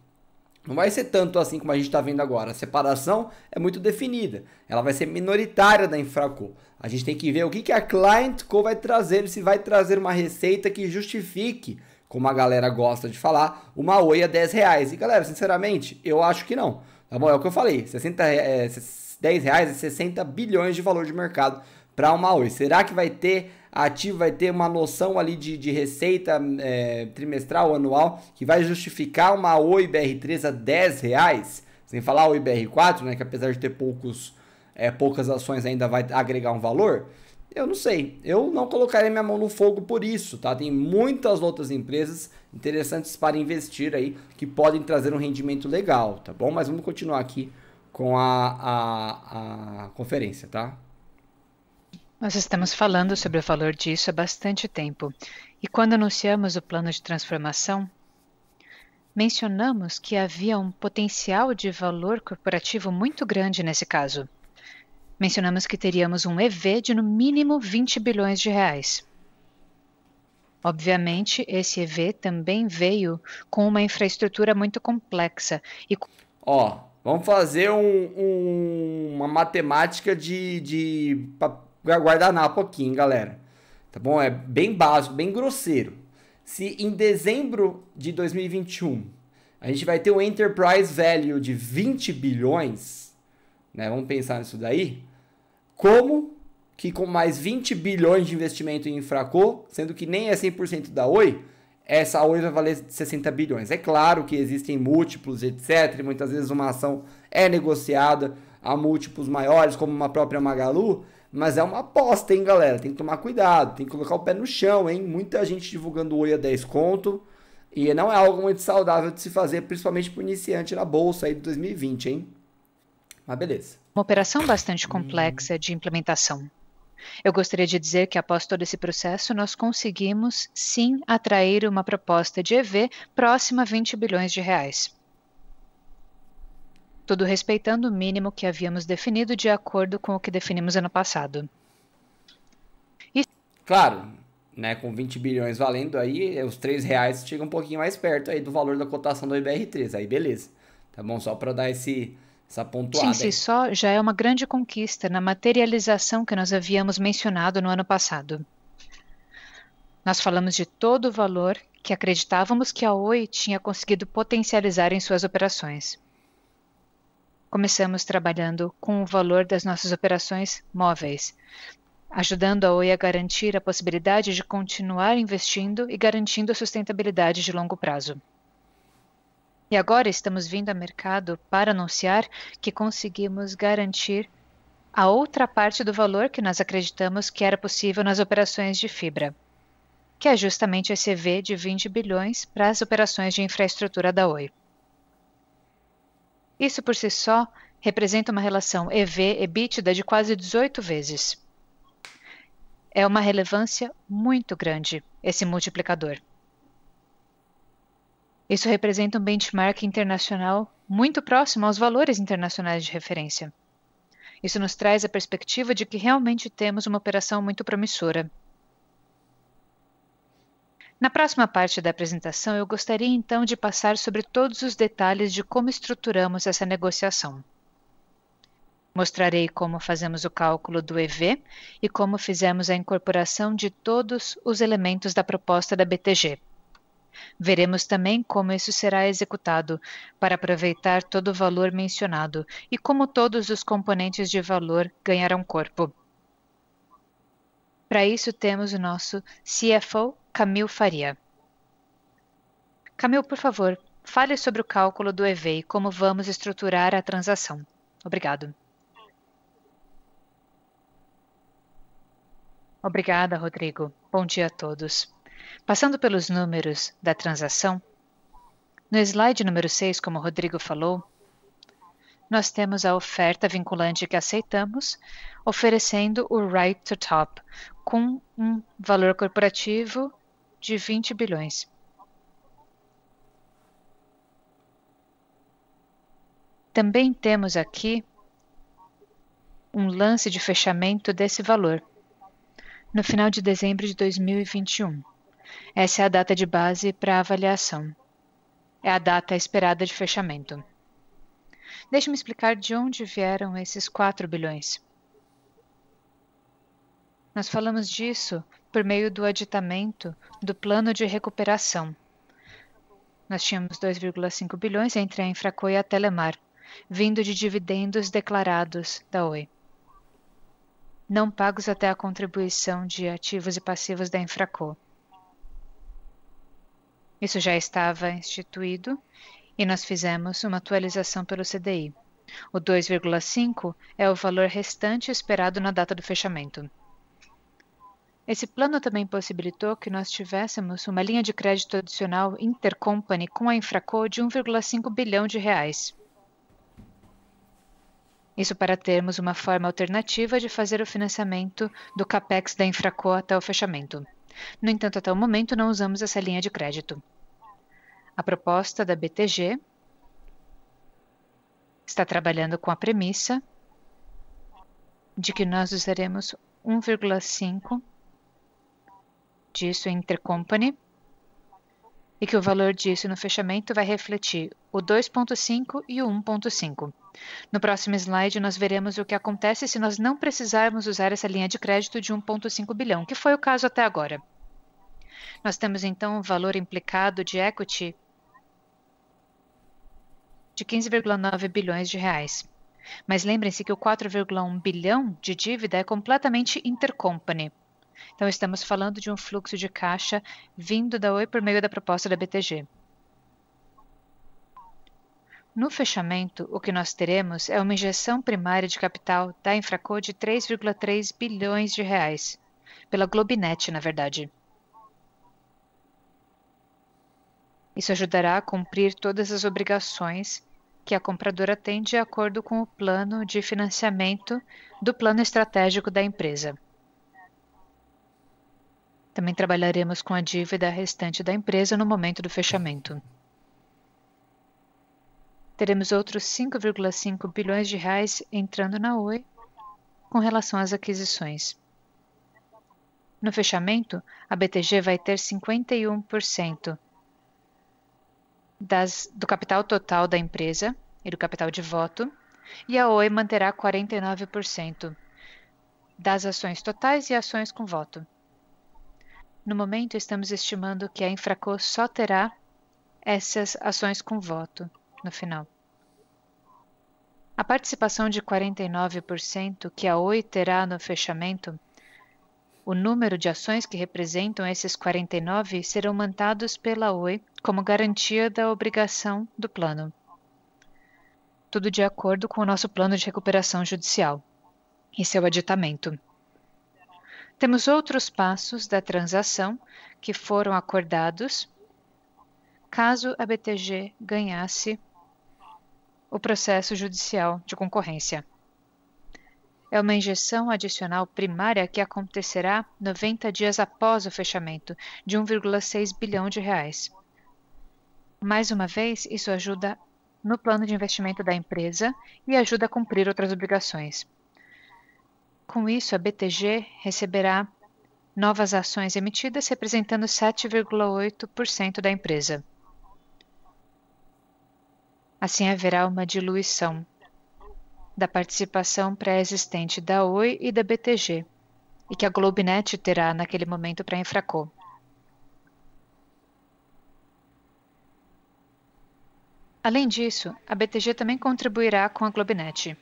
Não vai ser tanto assim como a gente está vendo agora. A separação é muito definida. Ela vai ser minoritária da InfraCo. A gente tem que ver o que a ClientCo vai trazer, se vai trazer uma receita que justifique, como a galera gosta de falar, uma Oi a R$10. E galera, sinceramente, eu acho que não. Tá bom? É o que eu falei, R$10 é 60 bilhões de valor de mercado para uma Oi. Será que vai ter ativo, vai ter uma noção ali de receita trimestral, anual, que vai justificar uma OIBR3 a R$10? Sem falar OIBR4, né, que apesar de ter poucas ações ainda vai agregar um valor? Eu não sei, eu não colocaria minha mão no fogo por isso, tá? Tem muitas outras empresas interessantes para investir aí, que podem trazer um rendimento legal, tá bom? Mas vamos continuar aqui com a conferência, tá? Nós estamos falando sobre o valor disso há bastante tempo, e quando anunciamos o plano de transformação, mencionamos que havia um potencial de valor corporativo muito grande nesse caso. mencionamos que teríamos um EV de no mínimo 20 bilhões de reais. Obviamente, esse EV também veio com uma infraestrutura muito complexa. E... Ó, vamos fazer uma matemática pra guardanapo aqui, hein, galera? Tá bom? É bem básico, bem grosseiro. Se em dezembro de 2021 a gente vai ter um Enterprise Value de 20 bilhões, né? Vamos pensar nisso daí. Como que com mais 20 bilhões de investimento em InfraCo, sendo que nem é 100% da Oi, essa Oi vai valer 60 bilhões. É claro que existem múltiplos, etc. Muitas vezes uma ação é negociada a múltiplos maiores, como uma própria Magalu, mas é uma aposta, hein, galera? Tem que tomar cuidado, tem que colocar o pé no chão, hein? Muita gente divulgando Oi a 10 conto, e não é algo muito saudável de se fazer, principalmente para o iniciante na bolsa aí de 2020, hein? Mas beleza. Uma operação bastante complexa de implementação. Eu gostaria de dizer que após todo esse processo, nós conseguimos, sim, atrair uma proposta de EV próxima a 20 bilhões de reais. Tudo respeitando o mínimo que havíamos definido de acordo com o que definimos ano passado. E... Claro, né, com 20 bilhões valendo aí, os R$3 chegam um pouquinho mais perto aí do valor da cotação do IBR3, aí beleza. Tá bom? Só para dar essa pontuada. Sim, só já é uma grande conquista na materialização que nós havíamos mencionado no ano passado. Nós falamos de todo o valor que acreditávamos que a Oi tinha conseguido potencializar em suas operações. Começamos trabalhando com o valor das nossas operações móveis, ajudando a Oi a garantir a possibilidade de continuar investindo e garantindo a sustentabilidade de longo prazo. E agora estamos vindo ao mercado para anunciar que conseguimos garantir a outra parte do valor que nós acreditamos que era possível nas operações de fibra, que é justamente esse EV de 20 bilhões para as operações de infraestrutura da Oi. Isso por si só representa uma relação EV/EBITDA de quase 18 vezes. É uma relevância muito grande, esse multiplicador. Isso representa um benchmark internacional muito próximo aos valores internacionais de referência. Isso nos traz a perspectiva de que realmente temos uma operação muito promissora. Na próxima parte da apresentação, eu gostaria então de passar sobre todos os detalhes de como estruturamos essa negociação. Mostrarei como fazemos o cálculo do EV e como fizemos a incorporação de todos os elementos da proposta da BTG. Veremos também como isso será executado para aproveitar todo o valor mencionado e como todos os componentes de valor ganharão corpo. Para isso, temos o nosso CFO, Camil Faria. Camil, por favor, fale sobre o cálculo do EV e como vamos estruturar a transação. Obrigado. Obrigada, Rodrigo. Bom dia a todos. Passando pelos números da transação, no slide número 6, como o Rodrigo falou, nós temos a oferta vinculante que aceitamos, oferecendo o Right to Top, com um valor corporativo de 20 bilhões. Também temos aqui um lance de fechamento desse valor, no final de dezembro de 2021. Essa é a data de base para avaliação. É a data esperada de fechamento. Deixe-me explicar de onde vieram esses 4 bilhões. Nós falamos disso por meio do aditamento do plano de recuperação. Nós tínhamos 2,5 bilhões entre a InfraCo e a Telemar, vindo de dividendos declarados da Oi, não pagos até a contribuição de ativos e passivos da InfraCo. Isso já estava instituído e nós fizemos uma atualização pelo CDI. O 2,5 é o valor restante esperado na data do fechamento. Esse plano também possibilitou que nós tivéssemos uma linha de crédito adicional intercompany com a InfraCo de 1,5 bilhão de reais. Isso para termos uma forma alternativa de fazer o financiamento do CAPEX da InfraCo até o fechamento. No entanto, até o momento não usamos essa linha de crédito. A proposta da BTG está trabalhando com a premissa de que nós usaremos 1,5 disso entre company e que o valor disso no fechamento vai refletir o 2,5 e o 1,5. No próximo slide, nós veremos o que acontece se nós não precisarmos usar essa linha de crédito de 1,5 bilhão, que foi o caso até agora. Nós temos, então, um valor implicado de equity de 15,9 bilhões de reais. Mas lembrem-se que o 4,1 bilhão de dívida é completamente intercompany. Então, estamos falando de um fluxo de caixa vindo da Oi por meio da proposta da BTG. No fechamento, o que nós teremos é uma injeção primária de capital da InfraCo de 3,3 bilhões de reais, pela Globenet, na verdade. Isso ajudará a cumprir todas as obrigações que a compradora tem de acordo com o plano de financiamento do plano estratégico da empresa. Também trabalharemos com a dívida restante da empresa no momento do fechamento. Teremos outros 5,5 bilhões de reais entrando na Oi com relação às aquisições. No fechamento, a BTG vai ter 51% do capital total da empresa e do capital de voto, e a Oi manterá 49% das ações totais e ações com voto. No momento, estamos estimando que a InfraCo só terá essas ações com voto no final. A participação de 49% que a Oi terá no fechamento, o número de ações que representam esses 49 serão mandados pela Oi como garantia da obrigação do plano. Tudo de acordo com o nosso plano de recuperação judicial e seu aditamento. Temos outros passos da transação que foram acordados caso a BTG ganhasse o processo judicial de concorrência. É uma injeção adicional primária que acontecerá 90 dias após o fechamento, de 1,6 bilhão de reais. Mais uma vez, isso ajuda no plano de investimento da empresa e ajuda a cumprir outras obrigações. Com isso, a BTG receberá novas ações emitidas, representando 7,8% da empresa. Assim, haverá uma diluição da participação pré-existente da Oi e da BTG, e que a Globenet terá naquele momento para a InfraCo. Além disso, a BTG também contribuirá com a Globenet.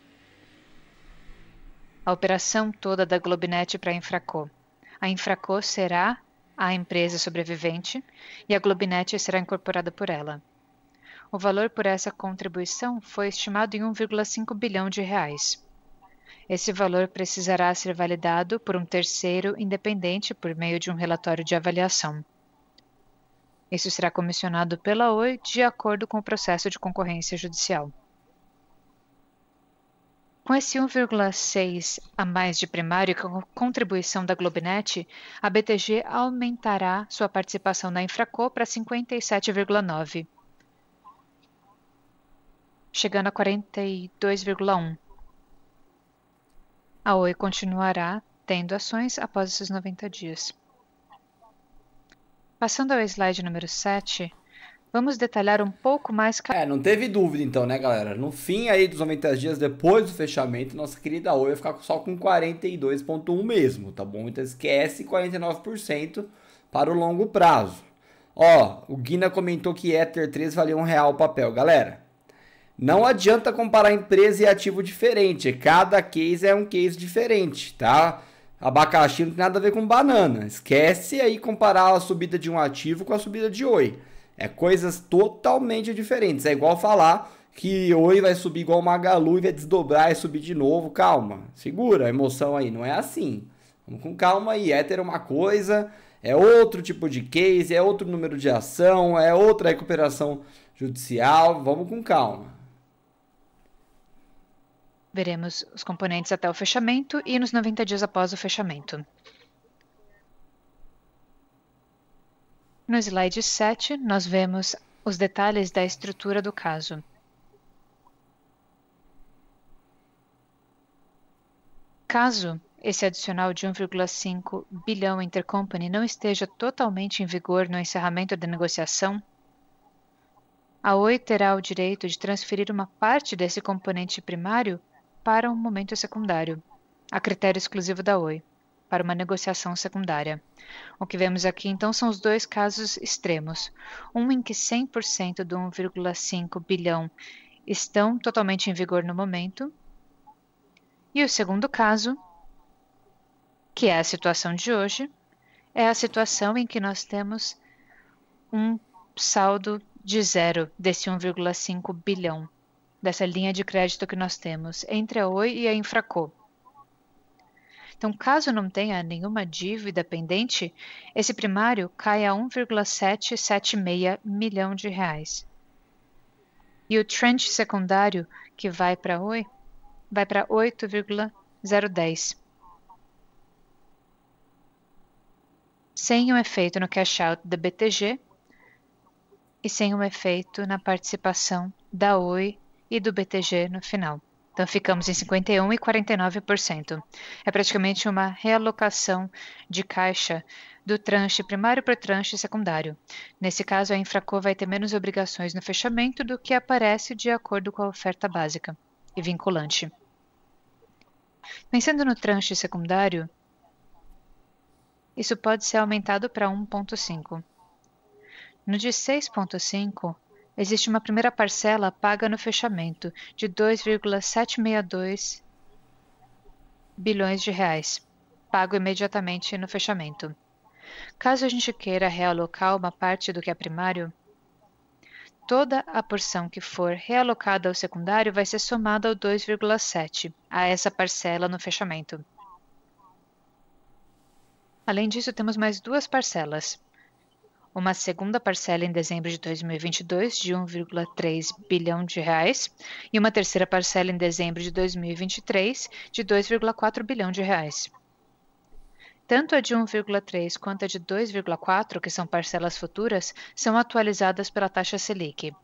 A operação toda da Globenet para a InfraCo. A InfraCo será a empresa sobrevivente e a Globenet será incorporada por ela. O valor por essa contribuição foi estimado em 1,5 bilhão de reais. Esse valor precisará ser validado por um terceiro independente por meio de um relatório de avaliação. Isso será comissionado pela Oi de acordo com o processo de concorrência judicial. Com esse 1,6 a mais de primário e com a contribuição da Globenet, a BTG aumentará sua participação na InfraCo para 57,9%. Chegando a 42,1%. A Oi continuará tendo ações após esses 90 dias. Passando ao slide número 7, vamos detalhar um pouco mais... não teve dúvida então, né, galera? No fim aí dos 90 dias, depois do fechamento, nossa querida Oi vai ficar só com 42,1% mesmo, tá bom? Então esquece 49% para o longo prazo. Ó, o Guina comentou que Ether 3 valia R$1 o papel, galera. Não adianta comparar empresa e ativo diferente. Cada case é um case diferente, tá? Abacaxi não tem nada a ver com banana. Esquece aí comparar a subida de um ativo com a subida de Oi. É coisas totalmente diferentes. É igual falar que Oi vai subir igual Magalu e vai desdobrar e subir de novo. Calma, segura a emoção aí. Não é assim. Vamos com calma aí. Ether é uma coisa, é outro tipo de case, é outro número de ação, é outra recuperação judicial. Vamos com calma. Veremos os componentes até o fechamento e nos 90 dias após o fechamento. No slide 7, nós vemos os detalhes da estrutura do caso. Caso esse adicional de 1,5 bilhão intercompany não esteja totalmente em vigor no encerramento da negociação, a Oi terá o direito de transferir uma parte desse componente primário para um momento secundário, a critério exclusivo da Oi, para uma negociação secundária. O que vemos aqui, então, são os dois casos extremos. Um em que 100% do 1,5 bilhão estão totalmente em vigor no momento. E o segundo caso, que é a situação de hoje, é a situação em que nós temos um saldo de zero desse 1,5 bilhão, dessa linha de crédito que nós temos entre a Oi e a InfraCo. Então, caso não tenha nenhuma dívida pendente, esse primário cai a 1,776 milhão de reais. E o tranche secundário que vai para a Oi vai para 8,010. Sem um efeito no cash out da BTG, e sem um efeito na participação da Oi e do BTG no final. Então ficamos em 51% e 49%. É praticamente uma realocação de caixa do tranche primário para o tranche secundário. Nesse caso, a InfraCo vai ter menos obrigações no fechamento do que aparece de acordo com a oferta básica e vinculante. Pensando no tranche secundário, isso pode ser aumentado para 1,5. No de 6,5, existe uma primeira parcela paga no fechamento de 2,762 bilhões de reais, pago imediatamente no fechamento. Caso a gente queira realocar uma parte do que é primário, toda a porção que for realocada ao secundário vai ser somada ao 2,7, a essa parcela no fechamento. Além disso, temos mais duas parcelas. Uma segunda parcela em dezembro de 2022 de 1,3 bilhão de reais e uma terceira parcela em dezembro de 2023 de 2,4 bilhão de reais. Tanto a de 1,3 quanto a de 2,4, que são parcelas futuras, são atualizadas pela taxa Selic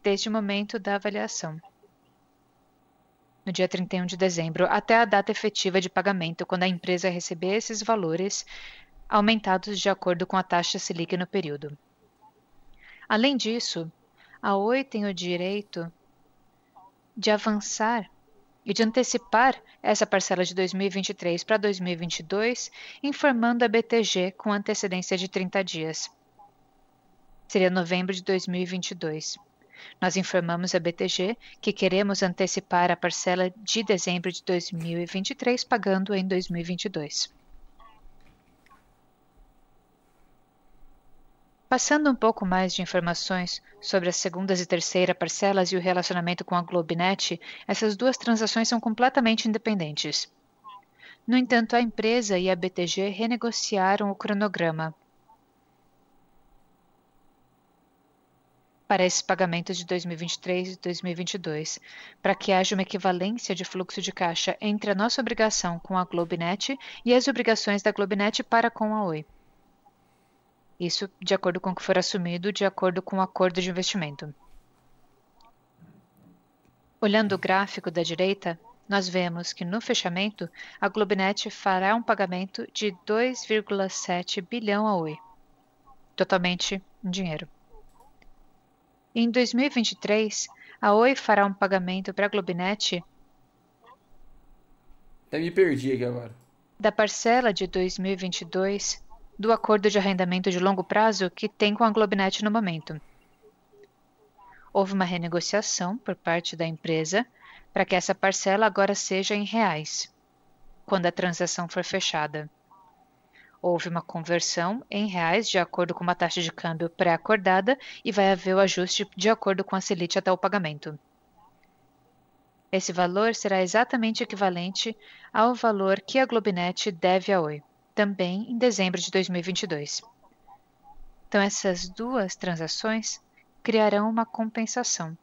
desde o momento da avaliação, no dia 31 de dezembro, até a data efetiva de pagamento, quando a empresa receber esses valores aumentados de acordo com a taxa Selic no período. Além disso, a Oi tem o direito de avançar e de antecipar essa parcela de 2023 para 2022, informando a BTG com antecedência de 30 dias. Seria novembro de 2022. Nós informamos a BTG que queremos antecipar a parcela de dezembro de 2023, pagando em 2022. Passando um pouco mais de informações sobre as segundas e terceira parcelas e o relacionamento com a Globenet, essas duas transações são completamente independentes. No entanto, a empresa e a BTG renegociaram o cronograma para esses pagamentos de 2023 e 2022, para que haja uma equivalência de fluxo de caixa entre a nossa obrigação com a Globenet e as obrigações da Globenet para com a Oi. Isso de acordo com o que for assumido, de acordo com o acordo de investimento. Olhando o gráfico da direita, nós vemos que no fechamento, a Globenet fará um pagamento de 2,7 bilhão a Oi, totalmente em dinheiro. Em 2023, a Oi fará um pagamento para a Globenet. Até me perdi aqui agora. Da parcela de 2022 do acordo de arrendamento de longo prazo que tem com a Globenet no momento. Houve uma renegociação por parte da empresa para que essa parcela agora seja em reais, quando a transação for fechada. Houve uma conversão em reais de acordo com uma taxa de câmbio pré-acordada e vai haver o ajuste de acordo com a Selic até o pagamento. Esse valor será exatamente equivalente ao valor que a Globenet deve à Oi, também em dezembro de 2022. Então, essas duas transações criarão uma compensação.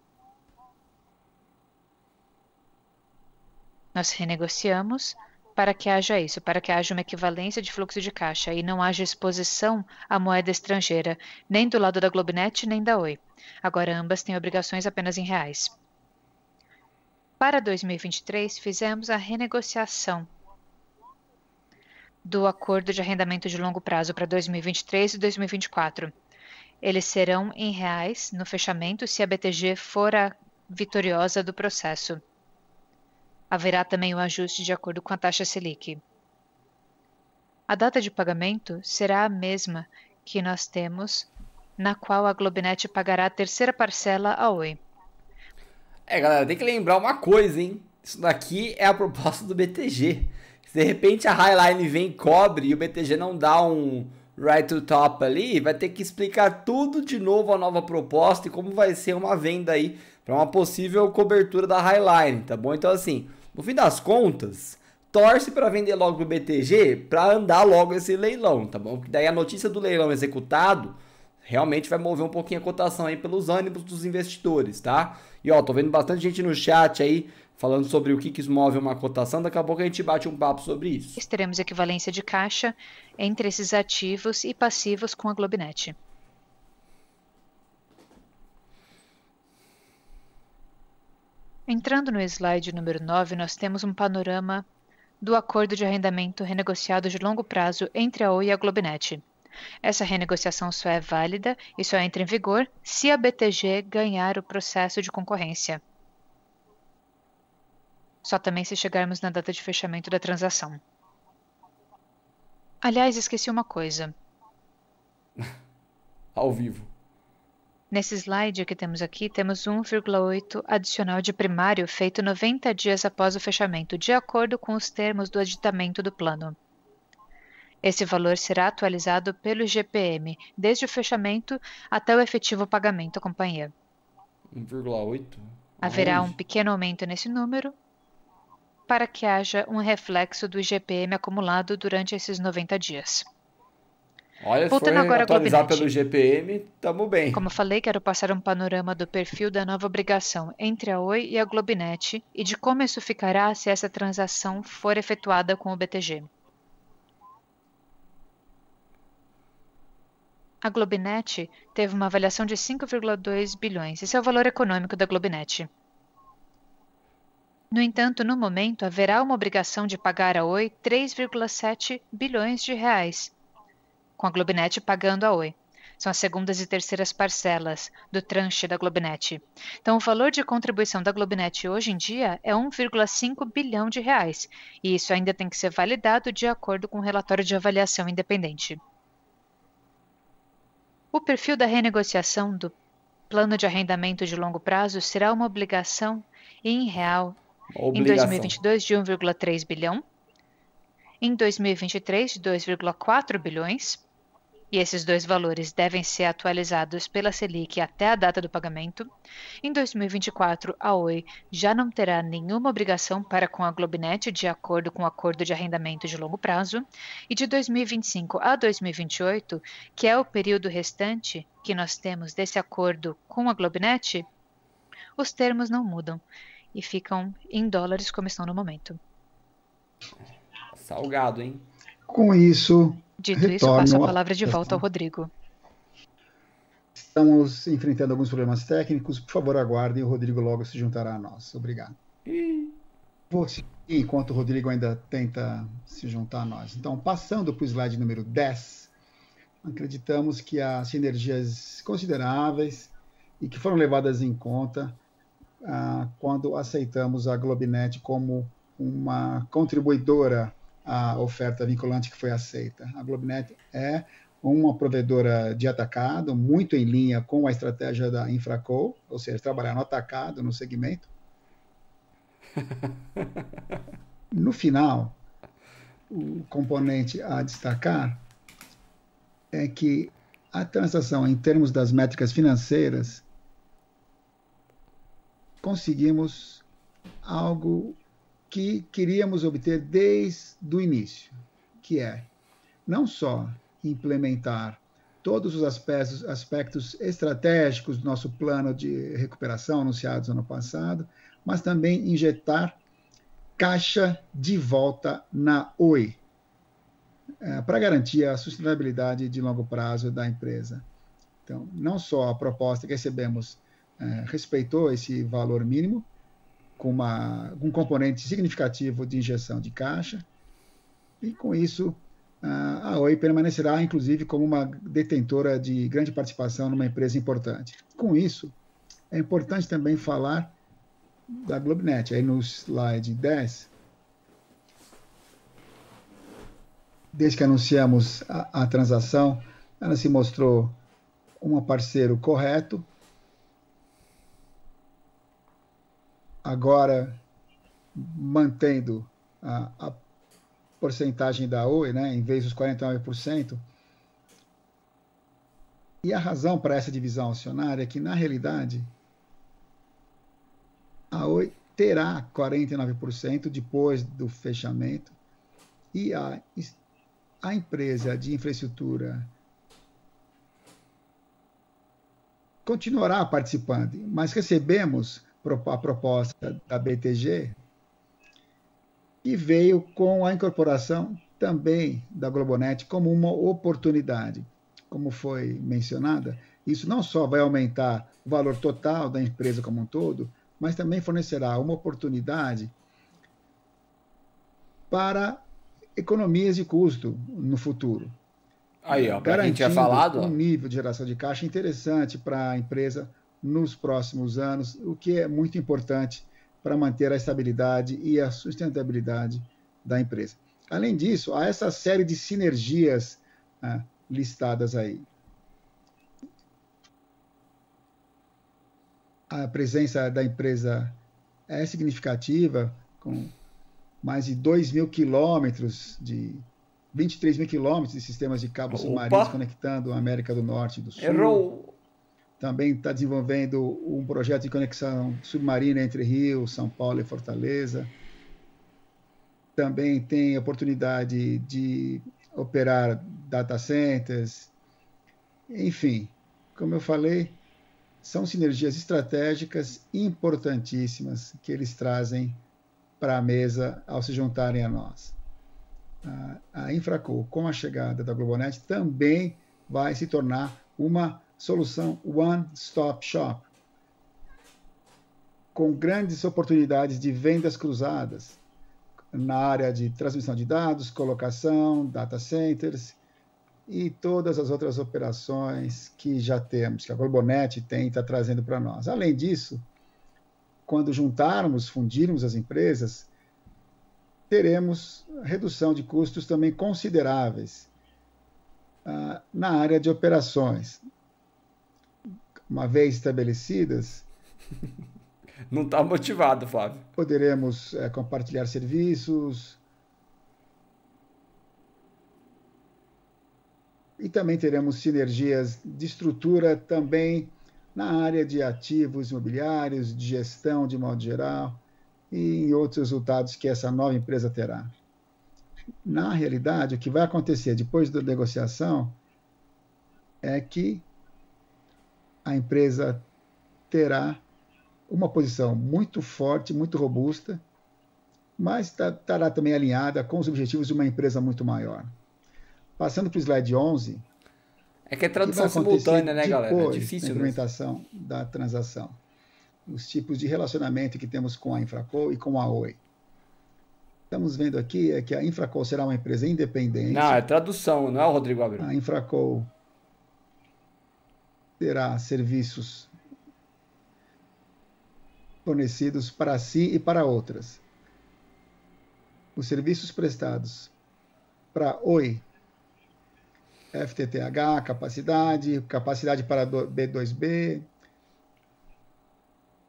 Nós renegociamos para que haja isso, para que haja uma equivalência de fluxo de caixa e não haja exposição à moeda estrangeira, nem do lado da Globenet, nem da Oi. Agora, ambas têm obrigações apenas em reais. Para 2023, fizemos a renegociação do acordo de arrendamento de longo prazo para 2023 e 2024. Eles serão em reais no fechamento se a BTG for a vitoriosa do processo. Haverá também um ajuste de acordo com a taxa Selic. A data de pagamento será a mesma que nós temos, na qual a Globenet pagará a terceira parcela à Oi. É, galera, tem que lembrar uma coisa, hein? Isso daqui é a proposta do BTG. Se de repente a Highline vem e cobre e o BTG não dá um right to top ali, vai ter que explicar tudo de novo a nova proposta e como vai ser uma venda aí para uma possível cobertura da Highline, tá bom? Então assim, no fim das contas, torce para vender logo o BTG para andar logo esse leilão, tá bom? Porque daí a notícia do leilão executado realmente vai mover um pouquinho a cotação aí pelos ânimos dos investidores, tá? E ó, tô vendo bastante gente no chat aí falando sobre o que move uma cotação. Daqui a pouco a gente bate um papo sobre isso. Teremos equivalência de caixa entre esses ativos e passivos com a Globenet. Entrando no slide número 9, nós temos um panorama do acordo de arrendamento renegociado de longo prazo entre a Oi e a Globenet. Essa renegociação só é válida e só entra em vigor se a BTG ganhar o processo de concorrência. Só também se chegarmos na data de fechamento da transação. Aliás, esqueci uma coisa. Ao vivo. Nesse slide que temos aqui, temos 1,8 adicional de primário feito 90 dias após o fechamento, de acordo com os termos do aditamento do plano. Esse valor será atualizado pelo IGP-M, desde o fechamento até o efetivo pagamento à companhia. 1,8? Haverá um pequeno aumento nesse número para que haja um reflexo do IGP-M acumulado durante esses 90 dias. Olha, se for atualizar pelo IGP-M, tamo bem. Como falei, quero passar um panorama do perfil da nova obrigação entre a Oi e a Globenet e de como isso ficará se essa transação for efetuada com o BTG. A Globenet teve uma avaliação de 5,2 bilhões. Esse é o valor econômico da Globenet. No entanto, no momento, haverá uma obrigação de pagar a Oi 3,7 bilhões de reais, com a Globenet pagando a Oi. São as segundas e terceiras parcelas do tranche da Globenet. Então, o valor de contribuição da Globenet hoje em dia é 1,5 bilhão de reais, e isso ainda tem que ser validado de acordo com o relatório de avaliação independente. O perfil da renegociação do plano de arrendamento de longo prazo será uma obrigação em real em 2022 de 1,3 bilhão, em 2023 de 2,4 bilhões, e esses dois valores devem ser atualizados pela Selic até a data do pagamento. Em 2024, a Oi já não terá nenhuma obrigação para com a Globenet de acordo com o acordo de arrendamento de longo prazo. E de 2025 a 2028, que é o período restante que nós temos desse acordo com a Globenet, os termos não mudam e ficam em dólares como estão no momento. Salgado, hein? Com isso... Dito isso, passo a palavra de volta ao Rodrigo. Estamos enfrentando alguns problemas técnicos. Por favor, aguardem. O Rodrigo logo se juntará a nós. Obrigado. Vou seguir enquanto o Rodrigo ainda tenta se juntar a nós. Então, passando para o slide número 10, acreditamos que há sinergias consideráveis e que foram levadas em conta quando aceitamos a Globenet como uma contribuidora a oferta vinculante que foi aceita. A Globenet é uma provedora de atacado, muito em linha com a estratégia da InfraCo, ou seja, trabalhar no atacado, no segmento. No final, o componente a destacar é que a transação, em termos das métricas financeiras, conseguimos algo que queríamos obter desde o início, que é não só implementar todos os aspectos estratégicos do nosso plano de recuperação anunciados ano passado, mas também injetar caixa de volta na Oi, para garantir a sustentabilidade de longo prazo da empresa. Então, não só a proposta que recebemos respeitou esse valor mínimo, com um componente significativo de injeção de caixa, e com isso a Oi permanecerá, inclusive, como uma detentora de grande participação numa empresa importante. Com isso, é importante também falar da Globenet. Aí no slide 10, desde que anunciamos a transação, ela se mostrou um parceiro correto. Agora, mantendo a porcentagem da Oi, né, em vez dos 49%. E a razão para essa divisão acionária é que, na realidade, a Oi terá 49% depois do fechamento, e a empresa de infraestrutura continuará participando, mas recebemos a proposta da BTG, que veio com a incorporação também da Globenet como uma oportunidade. Como foi mencionada, isso não só vai aumentar o valor total da empresa como um todo, mas também fornecerá uma oportunidade para economias de custo no futuro. Aí, ó, garantindo, a gente tinha falado, ó, um nível de geração de caixa interessante para a empresa nos próximos anos, o que é muito importante para manter a estabilidade e a sustentabilidade da empresa. Além disso, há essa série de sinergias listadas aí. A presença da empresa é significativa, com mais de 23 mil quilômetros de sistemas de cabos submarinos conectando a América do Norte e do Sul. Errou. Também está desenvolvendo um projeto de conexão submarina entre Rio, São Paulo e Fortaleza. Também tem oportunidade de operar data centers. Enfim, como eu falei, são sinergias estratégicas importantíssimas que eles trazem para a mesa ao se juntarem a nós. A InfraCo, com a chegada da Globenet, também vai se tornar uma solução one-stop shop, com grandes oportunidades de vendas cruzadas na área de transmissão de dados, colocação, data centers e todas as outras operações que já temos, que a Globenet tem e está trazendo para nós. Além disso, quando fundirmos as empresas, teremos redução de custos também consideráveis na área de operações. Uma vez estabelecidas... Não está motivado, Flávio. Poderemos compartilhar serviços. E também teremos sinergias de estrutura também na área de ativos imobiliários, de gestão de modo geral e em outros resultados que essa nova empresa terá. Na realidade, o que vai acontecer depois da negociação é que a empresa terá uma posição muito forte, muito robusta, mas estará também alinhada com os objetivos de uma empresa muito maior. Passando para o slide 11... É que é tradução simultânea, né, galera? É difícil a implementação da transação. Os tipos de relacionamento que temos com a InfraCo e com a Oi. Estamos vendo aqui que a InfraCo será uma empresa independente. Não, é tradução, não é o Rodrigo Abreu. A InfraCo terá serviços fornecidos para si e para outras. Os serviços prestados para Oi, FTTH, capacidade para B2B,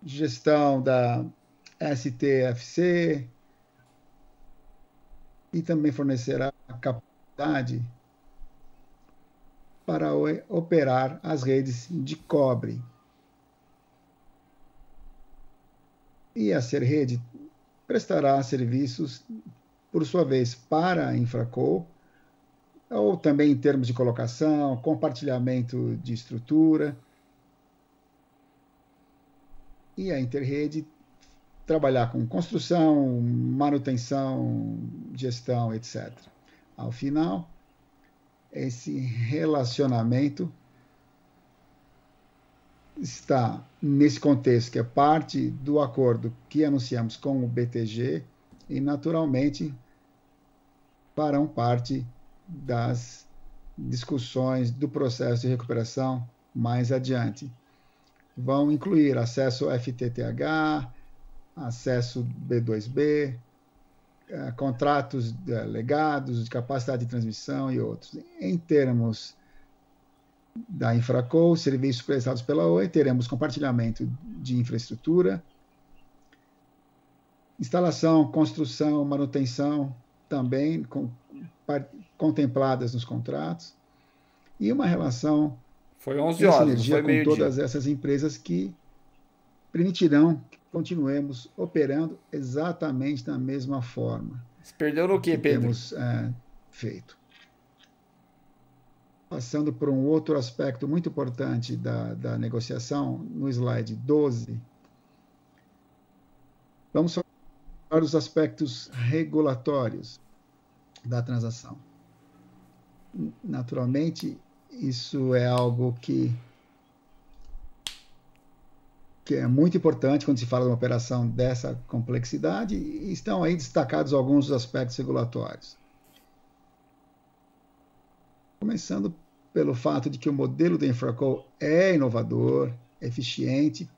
gestão da STFC, e também fornecerá capacidade para operar as redes de cobre. E a Ser Rede prestará serviços, por sua vez, para a InfraCo, ou também em termos de colocação, compartilhamento de estrutura. E a Interrede trabalhar com construção, manutenção, gestão, etc. Ao final, esse relacionamento está nesse contexto que é parte do acordo que anunciamos com o BTG e, naturalmente, farão parte das discussões do processo de recuperação mais adiante. Vão incluir acesso ao FTTH, acesso B2B, contratos legados, de capacidade de transmissão e outros. Em termos da InfraCo, serviços prestados pela Oi, teremos compartilhamento de infraestrutura, instalação, construção, manutenção também contempladas nos contratos e uma relação de sinergia com todas essas empresas que permitirão que continuemos operando exatamente da mesma forma. Se perdeu no que Pedro? Temos feito. Passando por um outro aspecto muito importante da negociação, no slide 12, vamos falar dos aspectos regulatórios da transação. Naturalmente, isso é algo que é muito importante quando se fala de uma operação dessa complexidade, e estão aí destacados alguns dos aspectos regulatórios. Começando pelo fato de que o modelo da InfraCo é inovador, eficiente,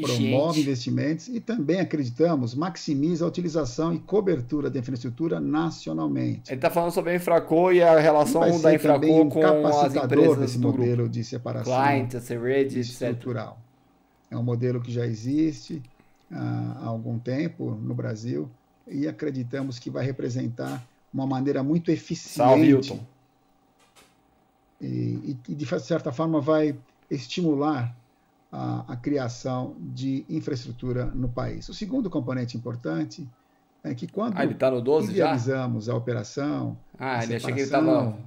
promove investimentos e também, acreditamos, maximiza a utilização e cobertura da infraestrutura nacionalmente. Ele está falando sobre a InfraCo e a relação da InfraCo com as empresas desse modelo grupo de separação estrutural. É um modelo que já existe há algum tempo no Brasil e acreditamos que vai representar uma maneira muito eficiente. Salve, Hilton. E de certa forma vai estimular a criação de infraestrutura no país. O segundo componente importante é que quando realizamos a operação,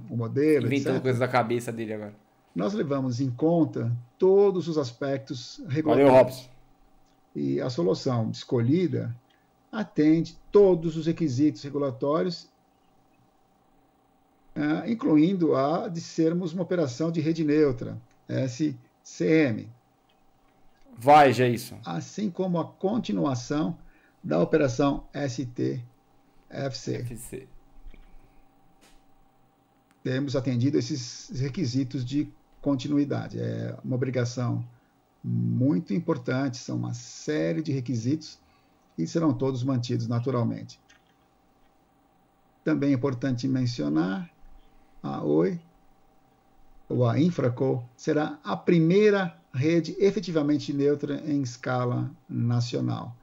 o modelo, inventando coisas da cabeça dele agora, nós levamos em conta todos os aspectos regulatórios. E a solução escolhida atende todos os requisitos regulatórios, incluindo a de sermos uma operação de rede neutra, SCM. Assim como a continuação da operação STFC. Temos atendido esses requisitos de continuidade. É uma obrigação muito importante, são uma série de requisitos e serão todos mantidos naturalmente. Também é importante mencionar a Oi, ou a InfraCo, será a primeira rede efetivamente neutra em escala nacional,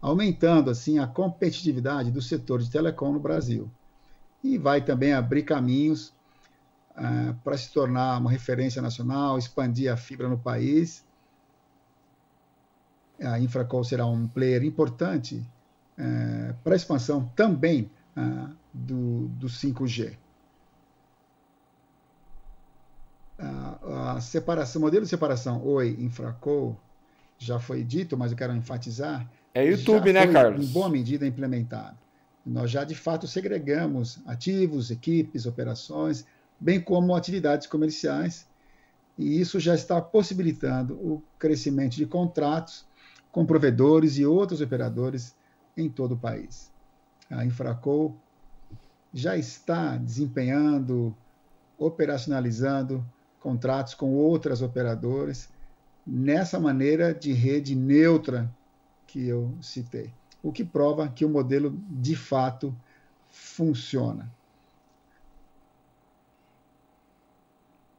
aumentando assim a competitividade do setor de telecom no Brasil. E vai também abrir caminhos para se tornar uma referência nacional, expandir a fibra no país. A InfraCo será um player importante para a expansão também do 5G. O modelo de separação Oi InfraCo já foi dito, mas eu quero enfatizar. É YouTube, né, Carlos? Em boa medida implementado. Nós já de fato segregamos ativos, equipes, operações, bem como atividades comerciais, e isso já está possibilitando o crescimento de contratos com provedores e outros operadores em todo o país. A InfraCo já está desempenhando, operacionalizando contratos com outras operadoras nessa maneira de rede neutra que eu citei, o que prova que o modelo de fato funciona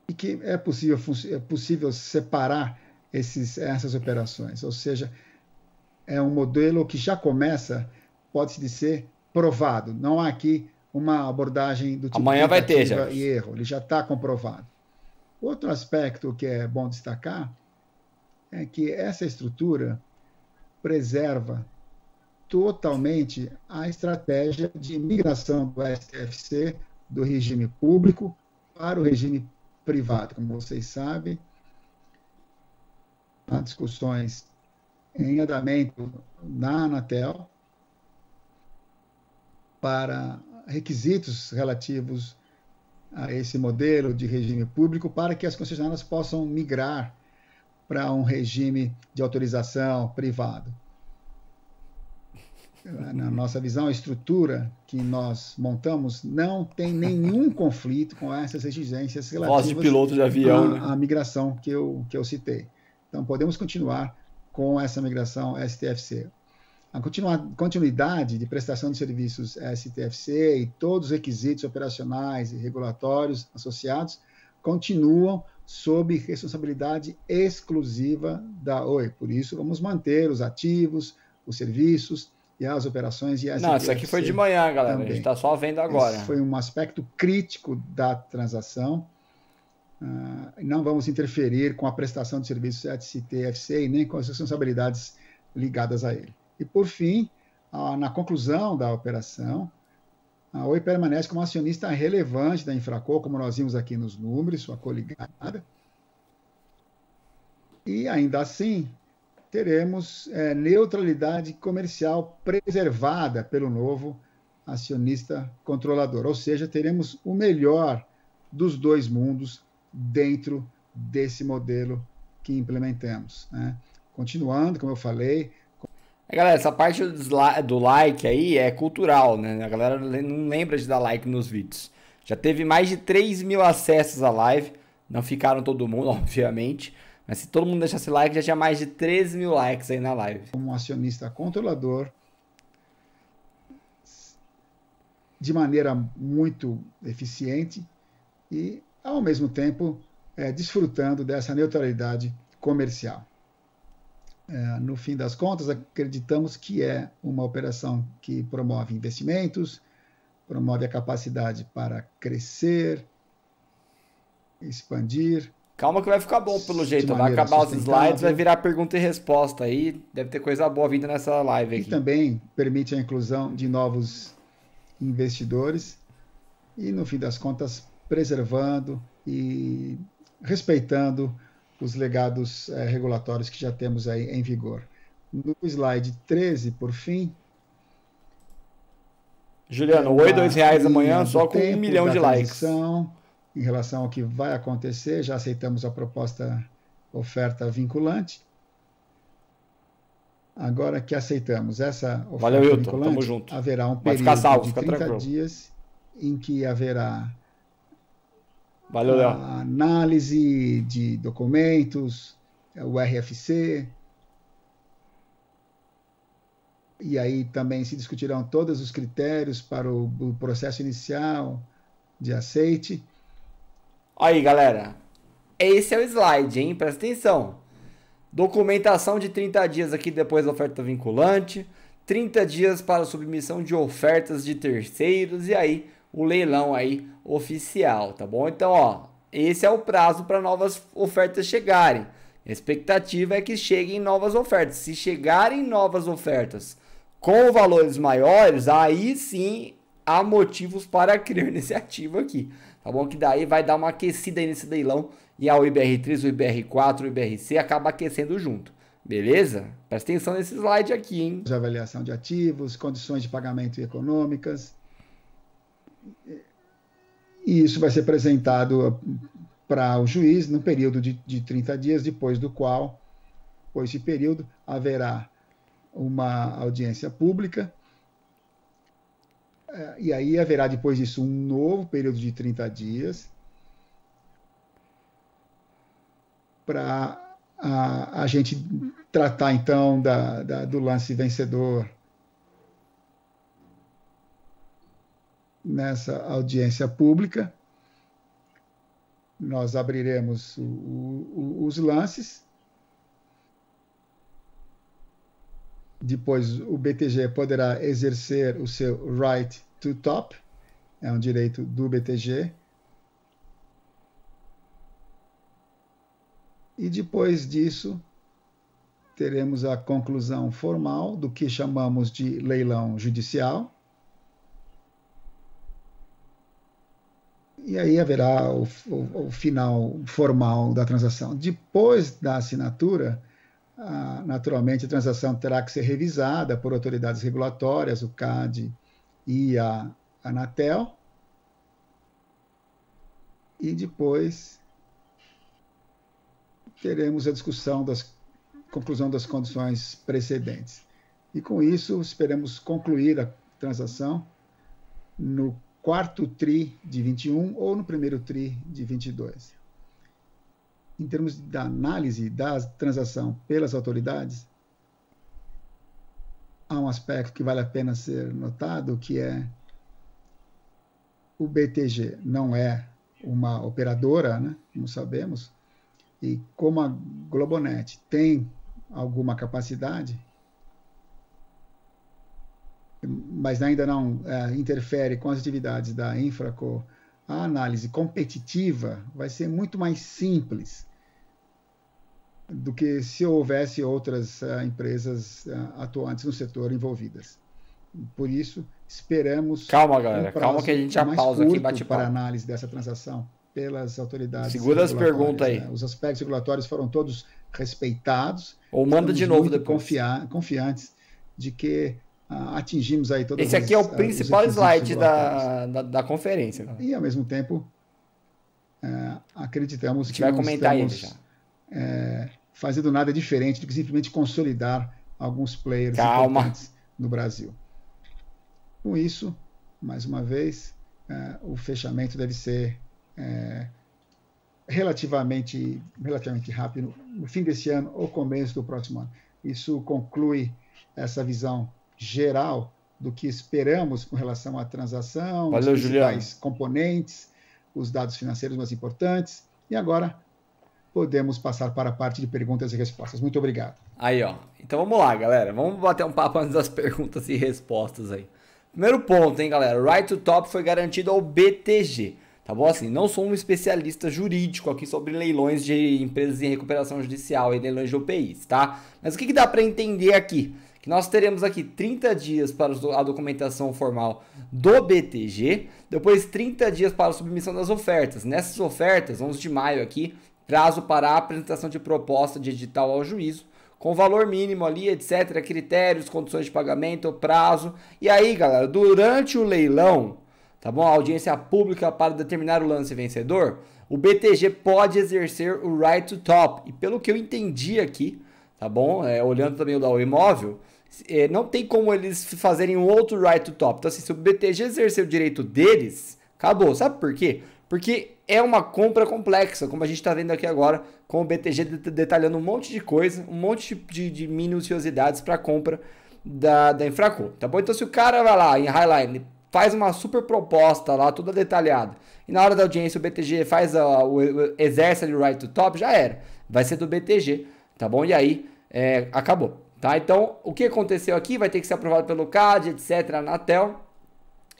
e que é possível separar essas operações, ou seja, é um modelo que já começa, pode-se dizer, provado. Não há aqui uma abordagem do tipo amanhã vai ter e erro, ele já está comprovado. Outro aspecto que é bom destacar é que essa estrutura preserva totalmente a estratégia de migração do STFC do regime público para o regime privado. Como vocês sabem, há discussões em andamento na Anatel para requisitos relativos a esse modelo de regime público para que as concessionárias possam migrar para um regime de autorização privado. Na nossa visão, a estrutura que nós montamos não tem nenhum conflito com essas exigências relativas de piloto de avião, né? À migração que eu citei. Então, podemos continuar com essa migração STFC. A continuidade de prestação de serviços STFC e todos os requisitos operacionais e regulatórios associados continuam sob responsabilidade exclusiva da Oi. Por isso, vamos manter os ativos, os serviços e as operações de STFC. Não, isso aqui foi de manhã, galera. Também. A gente está só vendo agora. Esse foi um aspecto crítico da transação. Não vamos interferir com a prestação de serviços STFC e nem com as responsabilidades ligadas a ele. E, por fim, na conclusão da operação, a Oi permanece como acionista relevante da InfraCo, como nós vimos aqui nos números, sua coligada. E, ainda assim, teremos neutralidade comercial preservada pelo novo acionista controlador. Ou seja, teremos o melhor dos dois mundos dentro desse modelo que implementamos, né? Continuando, como eu falei... Galera, essa parte do like aí é cultural, né? A galera não lembra de dar like nos vídeos. Já teve mais de 3 mil acessos à live. Não ficaram todo mundo, obviamente. Mas se todo mundo deixasse like, já tinha mais de 13 mil likes aí na live. Como acionista controlador, de maneira muito eficiente e, ao mesmo tempo, desfrutando dessa neutralidade comercial. No fim das contas, acreditamos que é uma operação que promove investimentos, promove a capacidade para crescer, expandir. Calma que vai ficar bom pelo jeito, vai acabar os slides, vai virar pergunta e resposta aí, deve ter coisa boa vinda nessa live aqui. E também permite a inclusão de novos investidores e, no fim das contas, preservando e respeitando os legados regulatórios que já temos aí em vigor. No slide 13, por fim... Juliano, Oi, R$2 amanhã, só com 1 milhão de likes. Em relação ao que vai acontecer, já aceitamos a proposta oferta vinculante. Agora que aceitamos essa oferta vinculante, tamo junto. Haverá um período de 30 dias em que haverá a análise de documentos, o RFC, e aí também se discutirão todos os critérios para o processo inicial de aceite. Aí, galera, esse é o slide, hein? Presta atenção. Documentação de 30 dias aqui depois da oferta vinculante, 30 dias para submissão de ofertas de terceiros e aí o leilão aí oficial, tá bom? Então, ó, esse é o prazo para novas ofertas chegarem. A expectativa é que cheguem novas ofertas. Se chegarem novas ofertas com valores maiores, aí sim há motivos para criar nesse ativo aqui. Tá bom? Que daí vai dar uma aquecida aí nesse leilão e a OIBR3, OIBR4, OIBRC acaba aquecendo junto. Beleza? Presta atenção nesse slide aqui, hein? De avaliação de ativos, condições de pagamento econômicas. E isso vai ser apresentado para o juiz no período de 30 dias, depois do qual, depois desse período, haverá uma audiência pública. E aí haverá depois disso um novo período de 30 dias para a gente tratar então do lance vencedor nessa audiência pública. Nós abriremos os lances. Depois, o BTG poderá exercer o seu right to top, é um direito do BTG. E depois disso, teremos a conclusão formal do que chamamos de leilão judicial. E aí haverá o final formal da transação. Depois da assinatura, naturalmente, a transação terá que ser revisada por autoridades regulatórias, o CADE e a Anatel. E depois queremos a discussão das conclusão das condições precedentes. E com isso, esperamos concluir a transação no quarto TRI de 21 ou no primeiro TRI de 22. Em termos da análise da transação pelas autoridades, há um aspecto que vale a pena ser notado, que é o BTG não é uma operadora, né, como sabemos, e como a Globenet tem alguma capacidade, mas ainda não interfere com as atividades da InfraCo, a análise competitiva vai ser muito mais simples do que se houvesse outras empresas atuantes no setor envolvidas. Por isso, esperamos... Calma, galera. Calma que a gente já pausa aqui e bate papo. Para análise dessa transação pelas autoridades. Segura as perguntas aí. Né? Os aspectos regulatórios foram todos respeitados. Ou manda de novo depois. Confiantes de que atingimos aí todas as... Esse aqui é o principal slide da conferência. Né? E, ao mesmo tempo, acreditamos que não estamos fazendo nada diferente do que simplesmente consolidar alguns players importantes no Brasil. Com isso, mais uma vez, o fechamento deve ser relativamente rápido, no fim desse ano ou começo do próximo ano. Isso conclui essa visão geral do que esperamos com relação à transação, os principais componentes, os dados financeiros mais importantes. E agora podemos passar para a parte de perguntas e respostas. Muito obrigado. Aí, ó. Então vamos lá, galera. Vamos bater um papo antes das perguntas e respostas aí. Primeiro ponto, hein, galera? O right to top foi garantido ao BTG, tá bom? Assim, não sou um especialista jurídico aqui sobre leilões de empresas em recuperação judicial e leilões de UPIs, tá? Mas o que dá para entender aqui? Que nós teremos aqui 30 dias para a documentação formal do BTG, depois 30 dias para a submissão das ofertas. Nessas ofertas, 11 de maio aqui, prazo para a apresentação de proposta de edital ao juízo, com valor mínimo ali, etc, critérios, condições de pagamento, prazo. E aí, galera, durante o leilão, tá bom? A audiência pública para determinar o lance vencedor, o BTG pode exercer o right to top. E pelo que eu entendi aqui, tá bom? Olhando também o da Oi Móvel, não tem como eles fazerem um outro right to top. Então, assim, se o BTG exercer o direito deles, acabou. Sabe por quê? Porque é uma compra complexa, como a gente está vendo aqui agora, com o BTG detalhando um monte de coisa, um monte de minuciosidades para a compra da InfraCo, tá bom? Então, se o cara vai lá em Highline, faz uma super proposta lá, toda detalhada, e na hora da audiência o BTG faz exerce ali o right to top, já era. Vai ser do BTG, tá bom? E aí, acabou, tá? Então, o que aconteceu aqui vai ter que ser aprovado pelo CADE, etc, Anatel,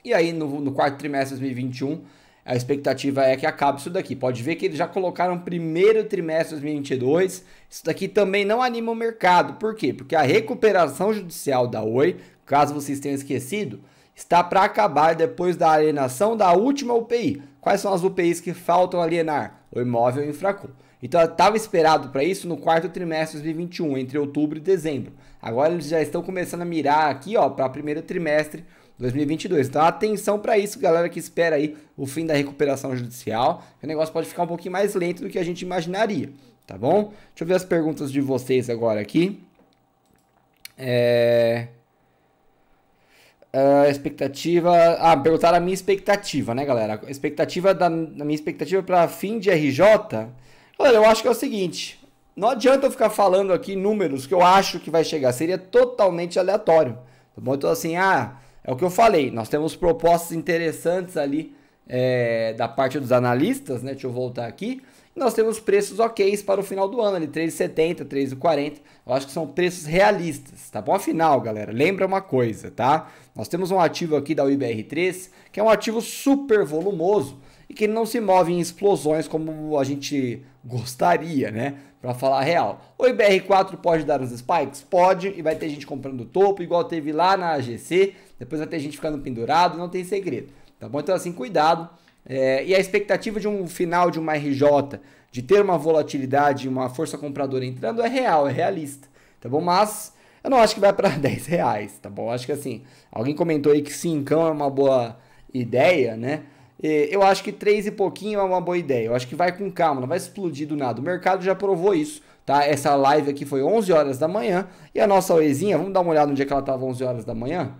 e aí no quarto trimestre de 2021, a expectativa é que acabe isso daqui. Pode ver que eles já colocaram primeiro trimestre de 2022. Isso daqui também não anima o mercado. Por quê? Porque a recuperação judicial da Oi, caso vocês tenham esquecido, está para acabar depois da alienação da última UPI. Quais são as UPIs que faltam alienar? Oi Móvel e InfraCo. Então, estava esperado para isso no quarto trimestre de 2021, entre outubro e dezembro. Agora eles já estão começando a mirar aqui, ó, para o primeiro trimestre 2022. Então, atenção para isso, galera que espera aí o fim da recuperação judicial. O negócio pode ficar um pouquinho mais lento do que a gente imaginaria, tá bom? Deixa eu ver as perguntas de vocês agora aqui. Expectativa... Ah, perguntaram a minha expectativa, né, galera? A expectativa da minha expectativa para fim de RJ... Olha, eu acho que é o seguinte... Não adianta eu ficar falando aqui números que eu acho que vai chegar. Seria totalmente aleatório, tá bom? Então, assim, é o que eu falei, nós temos propostas interessantes ali da parte dos analistas, né? Deixa eu voltar aqui. Nós temos preços ok para o final do ano, ali, 3,70, 3,40. Eu acho que são preços realistas, tá bom? Afinal, galera, lembra uma coisa, tá? Nós temos um ativo aqui da OIBR3, que é um ativo super volumoso e que não se move em explosões como a gente gostaria, né? Para falar a real. O OIBR4 pode dar uns spikes? Pode, e vai ter gente comprando topo, igual teve lá na AGC. Depois vai ter gente ficando pendurado, não tem segredo, tá bom? Então, assim, cuidado. E a expectativa de um final de uma RJ, de ter uma volatilidade, uma força compradora entrando, é real, é realista, tá bom? Mas eu não acho que vai para 10 reais, tá bom? Acho que, assim, alguém comentou aí que 5 é uma boa ideia, né? Eu acho que 3 e pouquinho é uma boa ideia. Eu acho que vai com calma, não vai explodir do nada. O mercado já provou isso, tá? Essa live aqui foi 11 horas da manhã. E a nossa Oizinha, vamos dar uma olhada onde é que ela estava 11 horas da manhã?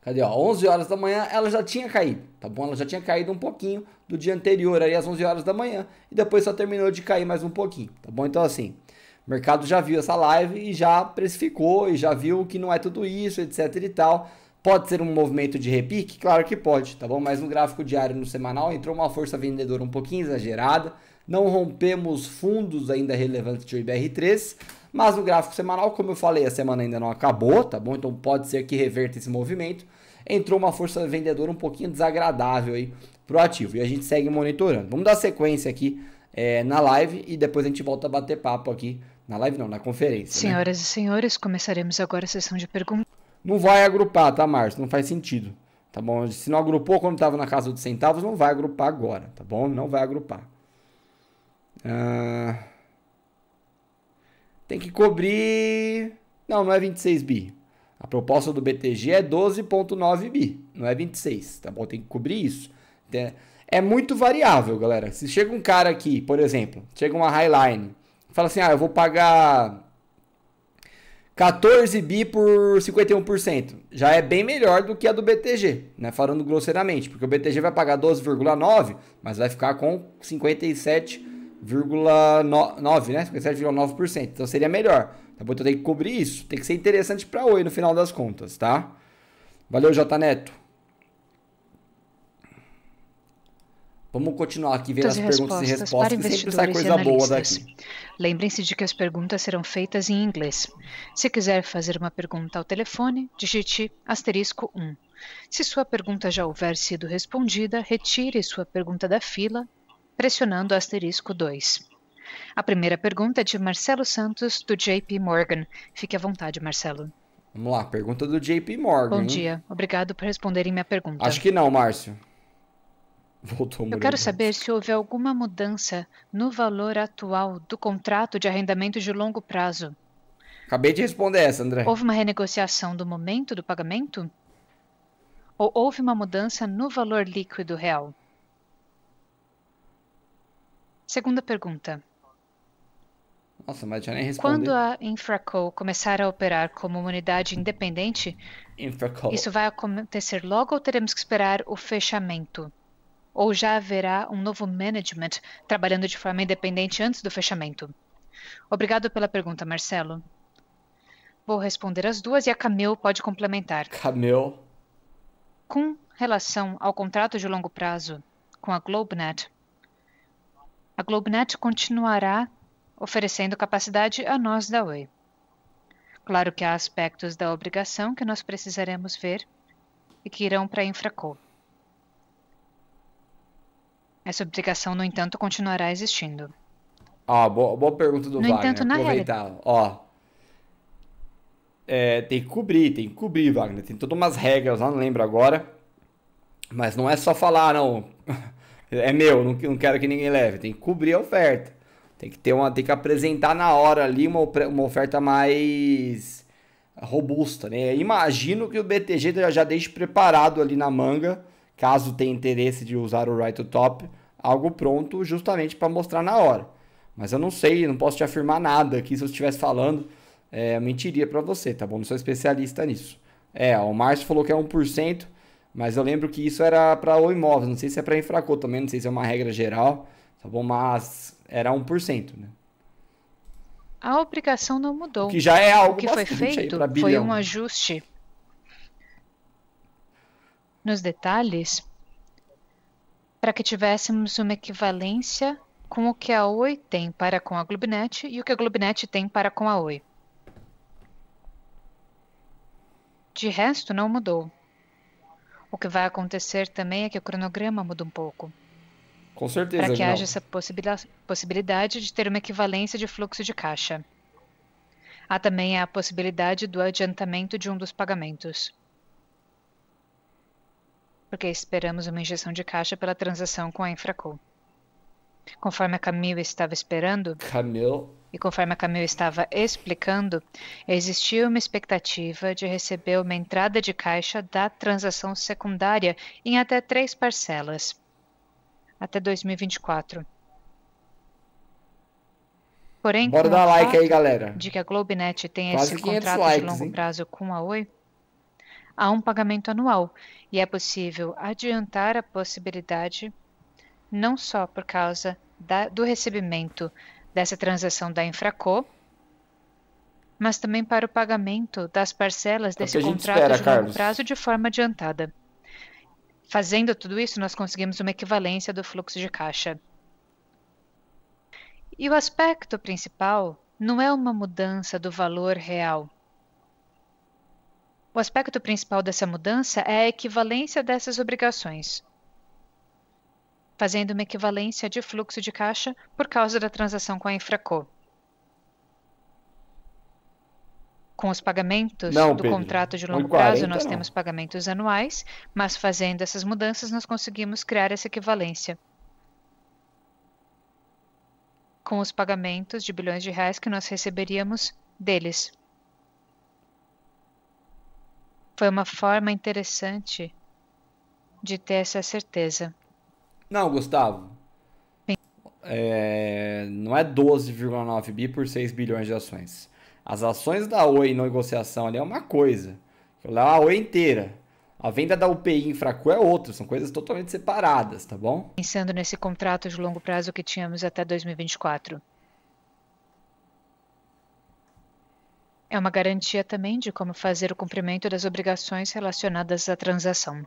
Cadê? Ó, 11 horas da manhã ela já tinha caído, tá bom? Ela já tinha caído um pouquinho do dia anterior, aí às 11 horas da manhã. E depois só terminou de cair mais um pouquinho, tá bom? Então assim, o mercado já viu essa live e já precificou e já viu que não é tudo isso, etc e tal. Pode ser um movimento de repique? Claro que pode, tá bom? Mas no gráfico diário, no semanal, entrou uma força vendedora um pouquinho exagerada. Não rompemos fundos ainda relevantes de OIBR3, mas no gráfico semanal, como eu falei, a semana ainda não acabou, tá bom? Então pode ser que reverta esse movimento. Entrou uma força vendedora um pouquinho desagradável aí pro ativo e a gente segue monitorando. Vamos dar sequência aqui na live e depois a gente volta a bater papo aqui. Na live não, na conferência. Senhoras e senhores, começaremos agora a sessão de perguntas. Não vai agrupar, tá, Márcio? Não faz sentido, tá bom? Se não agrupou quando estava na casa dos centavos, não vai agrupar agora, tá bom? Não vai agrupar. Tem que cobrir... Não, não é 26 bi. A proposta do BTG é 12,9 bi, não é 26, tá bom? Tem que cobrir isso. É muito variável, galera. Se chega um cara aqui, por exemplo, chega uma Highline, fala assim, ah, eu vou pagar... 14 bi por 51%, já é bem melhor do que a do BTG, né? Falando grosseiramente, porque o BTG vai pagar 12,9, mas vai ficar com 57,9%, né? 57,9%, então seria melhor, tá bom? Então tem que cobrir isso, tem que ser interessante para Oi no final das contas, tá? Valeu, J. Neto. Vamos continuar aqui, ver as perguntas e respostas, que sempre sai coisa boa daqui. Lembrem-se de que as perguntas serão feitas em inglês. Se quiser fazer uma pergunta ao telefone, digite asterisco 1. Se sua pergunta já houver sido respondida, retire sua pergunta da fila, pressionando asterisco 2. A primeira pergunta é de Marcelo Santos, do JP Morgan. Fique à vontade, Marcelo. Vamos lá, pergunta do JP Morgan. Bom dia, obrigado por responderem minha pergunta. Acho que não, Márcio. Eu quero saber se houve alguma mudança no valor atual do contrato de arrendamento de longo prazo. Acabei de responder essa, André. Houve uma renegociação do momento do pagamento? Ou houve uma mudança no valor líquido real? Segunda pergunta. Nossa, mas já nem respondi. Quando a InfraCo começar a operar como uma unidade independente, isso vai acontecer logo ou teremos que esperar o fechamento? Ou já haverá um novo management trabalhando de forma independente antes do fechamento? Obrigado pela pergunta, Marcelo. Vou responder as duas e a Camil pode complementar. Camil. Com relação ao contrato de longo prazo com a Globenet continuará oferecendo capacidade a nós da Oi. Claro que há aspectos da obrigação que nós precisaremos ver e que irão para a InfraCo. Essa obrigação, no entanto, continuará existindo. Ah, boa pergunta do Wagner. No entanto, na realidade... Ó, tem que cobrir, Wagner. Tem todas umas regras lá, não lembro agora. Mas não é só falar, não. É meu, não quero que ninguém leve. Tem que cobrir a oferta. Tem que apresentar na hora ali uma oferta mais robusta, né? Imagino que o BTG já deixe preparado ali na manga... Caso tenha interesse de usar o Right to Top, algo pronto justamente para mostrar na hora. Mas eu não sei, não posso te afirmar nada aqui. Se eu estivesse falando, eu mentiria para você, tá bom? Não sou especialista nisso. O Márcio falou que é 1%, mas eu lembro que isso era para Oi Móvel. Não sei se é para InfraCo também, não sei se é uma regra geral, tá bom? Mas era 1%, né? A obrigação não mudou. O que já é algo o que foi feito foi um ajuste. Nos detalhes, para que tivéssemos uma equivalência com o que a Oi tem para com a Globenet e o que a Globenet tem para com a Oi. De resto, não mudou. O que vai acontecer também é que o cronograma muda um pouco. Com certeza. Para que haja essa possibilidade de ter uma equivalência de fluxo de caixa. Há também a possibilidade do adiantamento de um dos pagamentos. Porque esperamos uma injeção de caixa pela transação com a InfraCo. Conforme a Camil estava esperando, E conforme a Camil estava explicando, existia uma expectativa de receber uma entrada de caixa da transação secundária em até 3 parcelas, até 2024. Porém, bora dar like aí, galera. De que a Globenet tem esse contrato de longo prazo com a Oi, há um pagamento anual e é possível adiantar a possibilidade não só por causa do recebimento dessa transação da InfraCo, mas também para o pagamento das parcelas desse contrato de longo prazo de forma adiantada. Fazendo tudo isso, nós conseguimos uma equivalência do fluxo de caixa. E o aspecto principal não é uma mudança do valor real. O aspecto principal dessa mudança é a equivalência dessas obrigações, fazendo uma equivalência de fluxo de caixa por causa da transação com a InfraCo. Com os pagamentos contrato de longo prazo, nós temos pagamentos anuais, mas fazendo essas mudanças, nós conseguimos criar essa equivalência. Com os pagamentos de bilhões de reais que nós receberíamos deles. Foi uma forma interessante de ter essa certeza. Não, Gustavo, não é 12,9 bi por 6 bilhões de ações. As ações da Oi em negociação ali é uma coisa, a Oi inteira. A venda da UPI InfraCo é outra, são coisas totalmente separadas, tá bom? Pensando nesse contrato de longo prazo que tínhamos até 2024. É uma garantia também de como fazer o cumprimento das obrigações relacionadas à transação.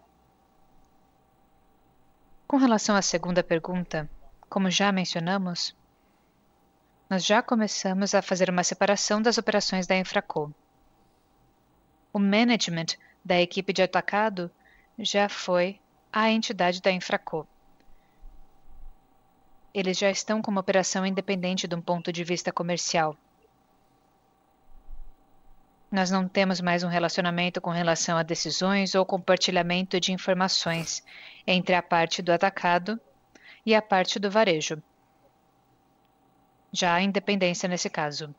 Com relação à segunda pergunta, como já mencionamos, nós já começamos a fazer uma separação das operações da InfraCo. O management da equipe de atacado já foi a entidade da InfraCo. Eles já estão com uma operação independente de um ponto de vista comercial. Nós não temos mais um relacionamento com relação a decisões ou compartilhamento de informações entre a parte do atacado e a parte do varejo. Já há independência nesse caso.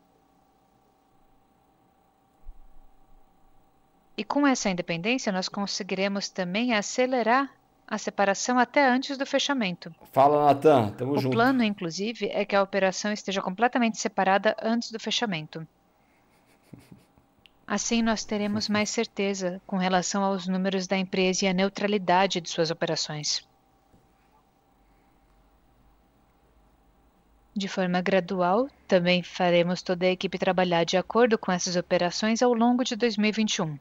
E com essa independência, nós conseguiremos também acelerar a separação até antes do fechamento. Fala, Natan, tamo junto. O plano, inclusive, é que a operação esteja completamente separada antes do fechamento. Assim, nós teremos mais certeza com relação aos números da empresa e a neutralidade de suas operações. De forma gradual, também faremos toda a equipe trabalhar de acordo com essas operações ao longo de 2021.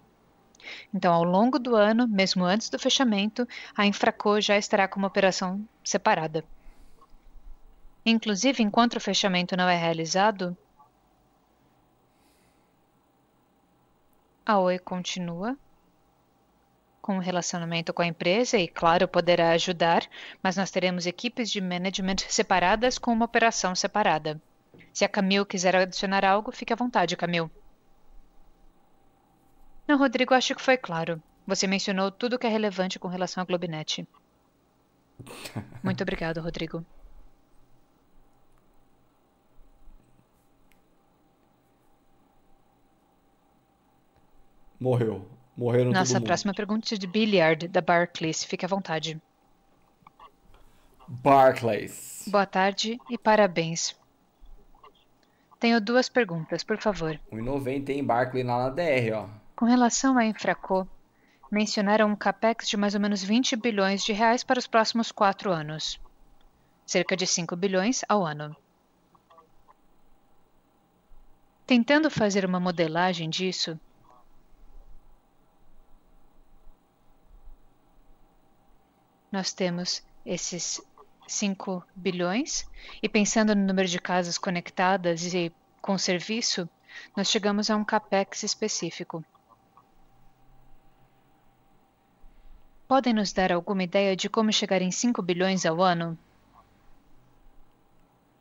Então, ao longo do ano, mesmo antes do fechamento, a InfraCo já estará com uma operação separada. Inclusive, enquanto o fechamento não é realizado, a Oi continua com o relacionamento com a empresa e, claro, poderá ajudar, mas nós teremos equipes de management separadas com uma operação separada. Se a Camil quiser adicionar algo, fique à vontade, Camil. Não, Rodrigo, acho que foi claro. Você mencionou tudo que é relevante com relação à Globenet. Muito obrigado, Rodrigo. Morreu. Morreram todo mundo. Nossa, a próxima pergunta é de Billiard, da Barclays. Fique à vontade. Barclays. Boa tarde e parabéns. Tenho 2 perguntas, por favor. 1,90 em Barclays lá na DR, ó. Com relação à InfraCo, mencionaram um CAPEX de mais ou menos 20 bilhões de reais para os próximos 4 anos. Cerca de 5 bilhões ao ano. Tentando fazer uma modelagem disso, nós temos esses 5 bilhões e pensando no número de casas conectadas e com serviço, nós chegamos a um CAPEX específico. Podem nos dar alguma ideia de como chegar em 5 bilhões ao ano?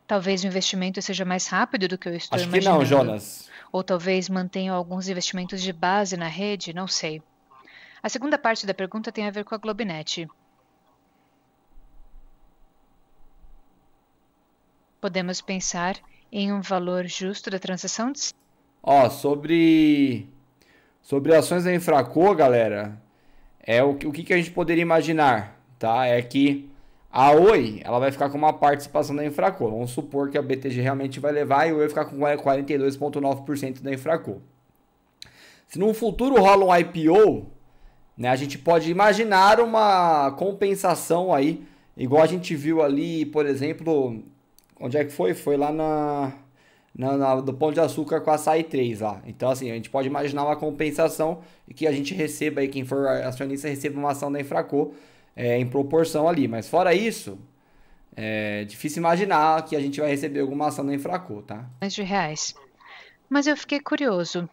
Talvez o investimento seja mais rápido do que eu estou imaginando. Acho que não, Jonas. Ou talvez mantenham alguns investimentos de base na rede, não sei. A segunda parte da pergunta tem a ver com a Globenet. Podemos pensar em um valor justo da transação? Ó, sobre ações da InfraCo, galera, é o que a gente poderia imaginar, tá? É que a Oi, ela vai ficar com uma participação da InfraCo. Vamos supor que a BTG realmente vai levar e a Oi vai ficar com 42,9% da InfraCo. Se no futuro rola um IPO, né, a gente pode imaginar uma compensação aí, igual a gente viu ali, por exemplo, onde é que foi? Foi lá do Pão de Açúcar com a Açaí 3 lá. Então, assim, a gente pode imaginar uma compensação e que a gente receba, aí, quem for acionista receba uma ação da InfraCo em proporção ali. Mas fora isso, é difícil imaginar que a gente vai receber alguma ação da InfraCo, tá? R$. Mas eu fiquei curioso.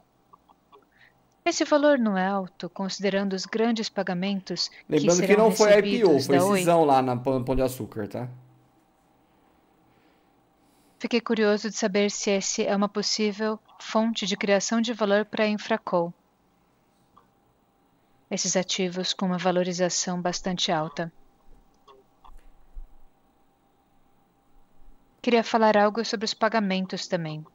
Esse valor não é alto, considerando os grandes pagamentos que serão recebidos da Oi? Lembrando que não foi IPO, foi cisão lá na Pão de Açúcar, tá? Fiquei curioso de saber se essa é uma possível fonte de criação de valor para a InfraCo. Esses ativos com uma valorização bastante alta. Queria falar algo sobre os pagamentos também.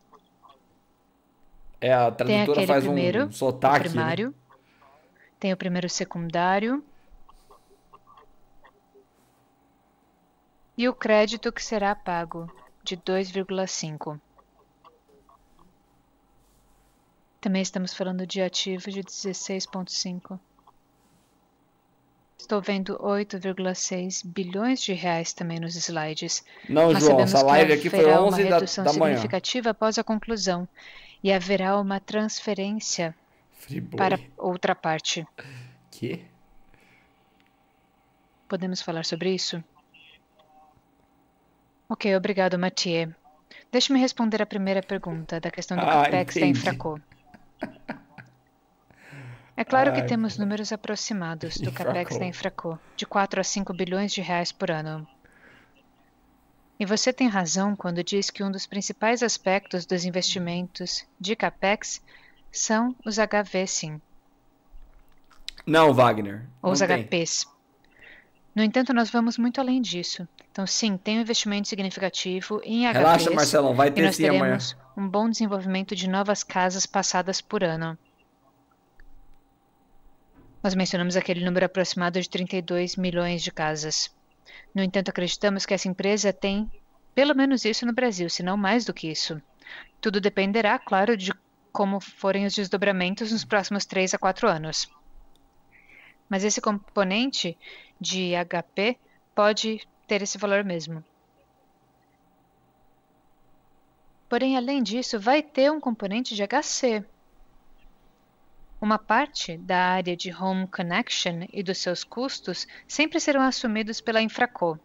É, a tradutora faz primeiro, um sotaque. Primário, né? Tem o primeiro secundário. E o crédito que será pago, de 2,5. Também estamos falando de ativo de 16,5. Estou vendo 8,6 bilhões de reais também nos slides. Não, mas João, essa live aqui foi 11 da manhã. Haverá uma redução significativa após a conclusão. E haverá uma transferência para outra parte. Que? Podemos falar sobre isso? Ok, obrigado, Mathieu. Deixe-me responder a primeira pergunta da questão do CAPEX da InfraCo. É claro que temos números aproximados do CAPEX da InfraCo, de 4 a 5 bilhões de reais por ano. E você tem razão quando diz que um dos principais aspectos dos investimentos de CAPEX são os HV, sim. Não, Wagner. Ou os HPs. No entanto, nós vamos muito além disso. Então, sim, tem um investimento significativo em HVs. Relaxa, Marcelão, vai ter sim amanhã. Nós teremos um bom desenvolvimento de novas casas passadas por ano. Nós mencionamos aquele número aproximado de 32 milhões de casas. No entanto, acreditamos que essa empresa tem pelo menos isso no Brasil, se não mais do que isso. Tudo dependerá, claro, de como forem os desdobramentos nos próximos 3 a 4 anos. Mas esse componente de HP pode ter esse valor mesmo. Porém, além disso, vai ter um componente de HC. Uma parte da área de Home Connection e dos seus custos sempre serão assumidos pela InfraCo.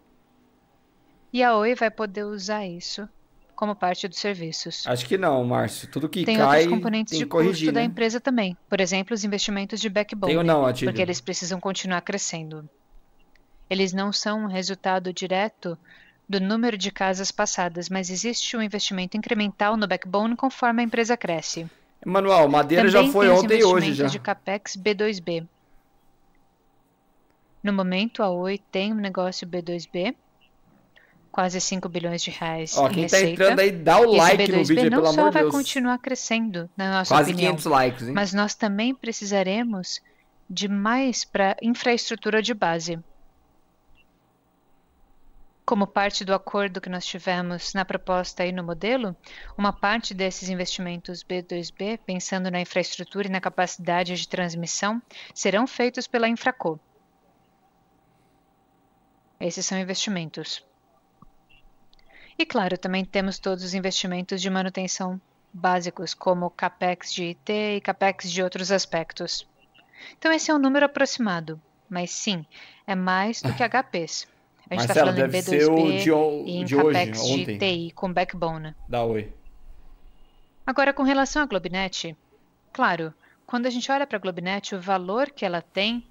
E a Oi vai poder usar isso como parte dos serviços. Acho que não, Márcio. Tudo que tem cai, tem componentes de corrigir, custo, né? Da empresa também. Por exemplo, os investimentos de backbone, porque eles precisam continuar crescendo. Eles não são um resultado direto do número de casas passadas, mas existe um investimento incremental no backbone conforme a empresa cresce. Manuel, Madeira também já foi ontem e hoje já. De CAPEX B2B. No momento, a Oi tem um negócio B2B, quase 5 bilhões de reais. Ó, quem receita, tá entrando aí, dá o like no vídeo, pelo amor de Deus. Não só vai continuar crescendo, na nossa quase opinião, 500 likes, hein? Mas nós também precisaremos de mais para infraestrutura de base. Como parte do acordo que nós tivemos na proposta e no modelo, uma parte desses investimentos B2B, pensando na infraestrutura e na capacidade de transmissão, serão feitos pela InfraCo. Esses são investimentos. E claro, também temos todos os investimentos de manutenção básicos, como CAPEX de IT e CAPEX de outros aspectos. Então esse é um número aproximado, mas sim, é mais do que HPs. A gente Marcelo, tá falando em B2B e em CAPEX hoje, de TI com backbone. Da Oi. Agora, com relação à Globenet, claro, quando a gente olha para a Globenet, o valor que ela tem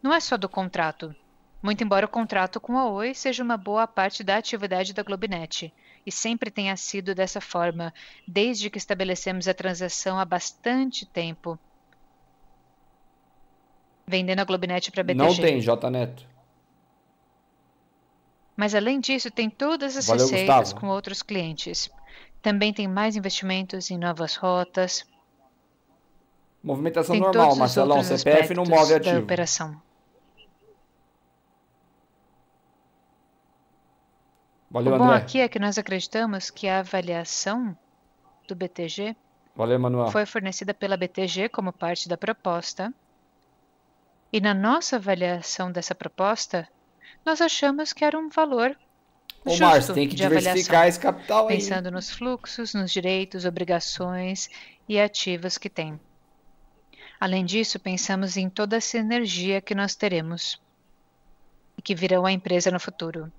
não é só do contrato. Muito embora o contrato com a Oi seja uma boa parte da atividade da Globenet, e sempre tenha sido dessa forma, desde que estabelecemos a transação há bastante tempo. Vendendo a Globenet para a BTG. Não tem, J. Neto. Mas, além disso, tem todas as receitas com outros clientes. Também tem mais investimentos em novas rotas. Movimentação normal, Marcelão, CPF não move ativo. Da operação. Valeu, André. O bom aqui é que nós acreditamos que a avaliação do BTG foi fornecida pela BTG como parte da proposta. E na nossa avaliação dessa proposta, nós achamos que era um valor justo. Ô, Márcio, tem que diversificar esse capital aí. Pensando nos fluxos, nos direitos, obrigações e ativos que tem. Além disso, pensamos em toda a sinergia que nós teremos e que virão à empresa no futuro.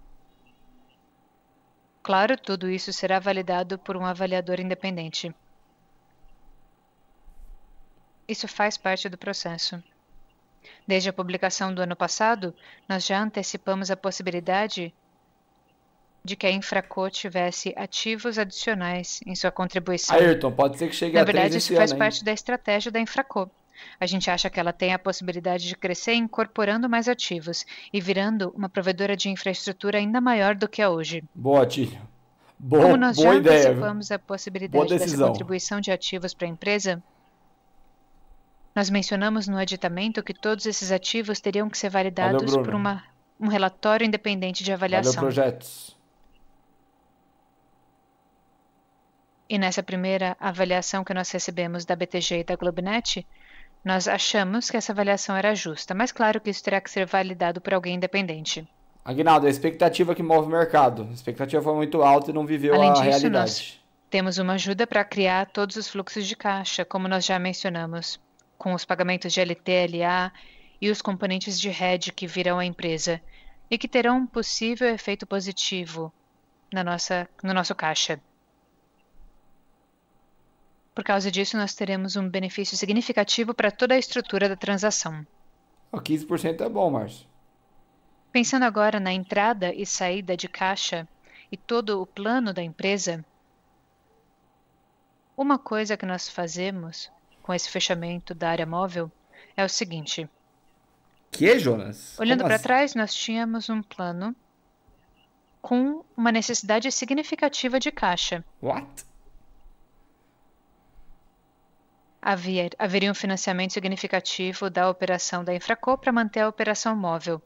Claro, tudo isso será validado por um avaliador independente. Isso faz parte do processo. Desde a publicação do ano passado, nós já antecipamos a possibilidade de que a InfraCo tivesse ativos adicionais em sua contribuição. Ayrton, pode ser que chegue a 3 esse ano. Na verdade, isso faz parte da estratégia da InfraCo. A gente acha que ela tem a possibilidade de crescer incorporando mais ativos e virando uma provedora de infraestrutura ainda maior do que é hoje. Boa, Tílio. Boa ideia. Como nós já antecipamos a possibilidade dessa contribuição de ativos para a empresa, nós mencionamos no aditamento que todos esses ativos teriam que ser validados por um relatório independente de avaliação. E nessa primeira avaliação que nós recebemos da BTG e da Globenet, nós achamos que essa avaliação era justa, mas claro que isso terá que ser validado por alguém independente. Aguinaldo, a expectativa que move o mercado. A expectativa foi muito alta e não viveu a realidade. Além disso, nós temos uma ajuda para criar todos os fluxos de caixa, como nós já mencionamos, com os pagamentos de LT, LA e os componentes de rede que virão à empresa e que terão um possível efeito positivo no nosso caixa. Por causa disso, nós teremos um benefício significativo para toda a estrutura da transação. 15% é bom, Márcio. Pensando agora na entrada e saída de caixa e todo o plano da empresa, uma coisa que nós fazemos com esse fechamento da área móvel é o seguinte. Jonas? Olhando para trás, nós tínhamos um plano com uma necessidade significativa de caixa. Haveria um financiamento significativo da operação da InfraCo para manter a operação móvel,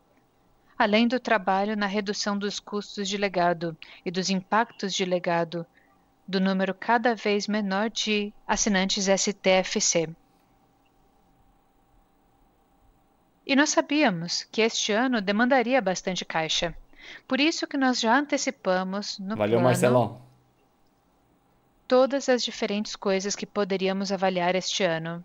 além do trabalho na redução dos custos de legado e dos impactos de legado do número cada vez menor de assinantes STFC. E nós sabíamos que este ano demandaria bastante caixa. Por isso que nós já antecipamos no plano todas as diferentes coisas que poderíamos avaliar este ano.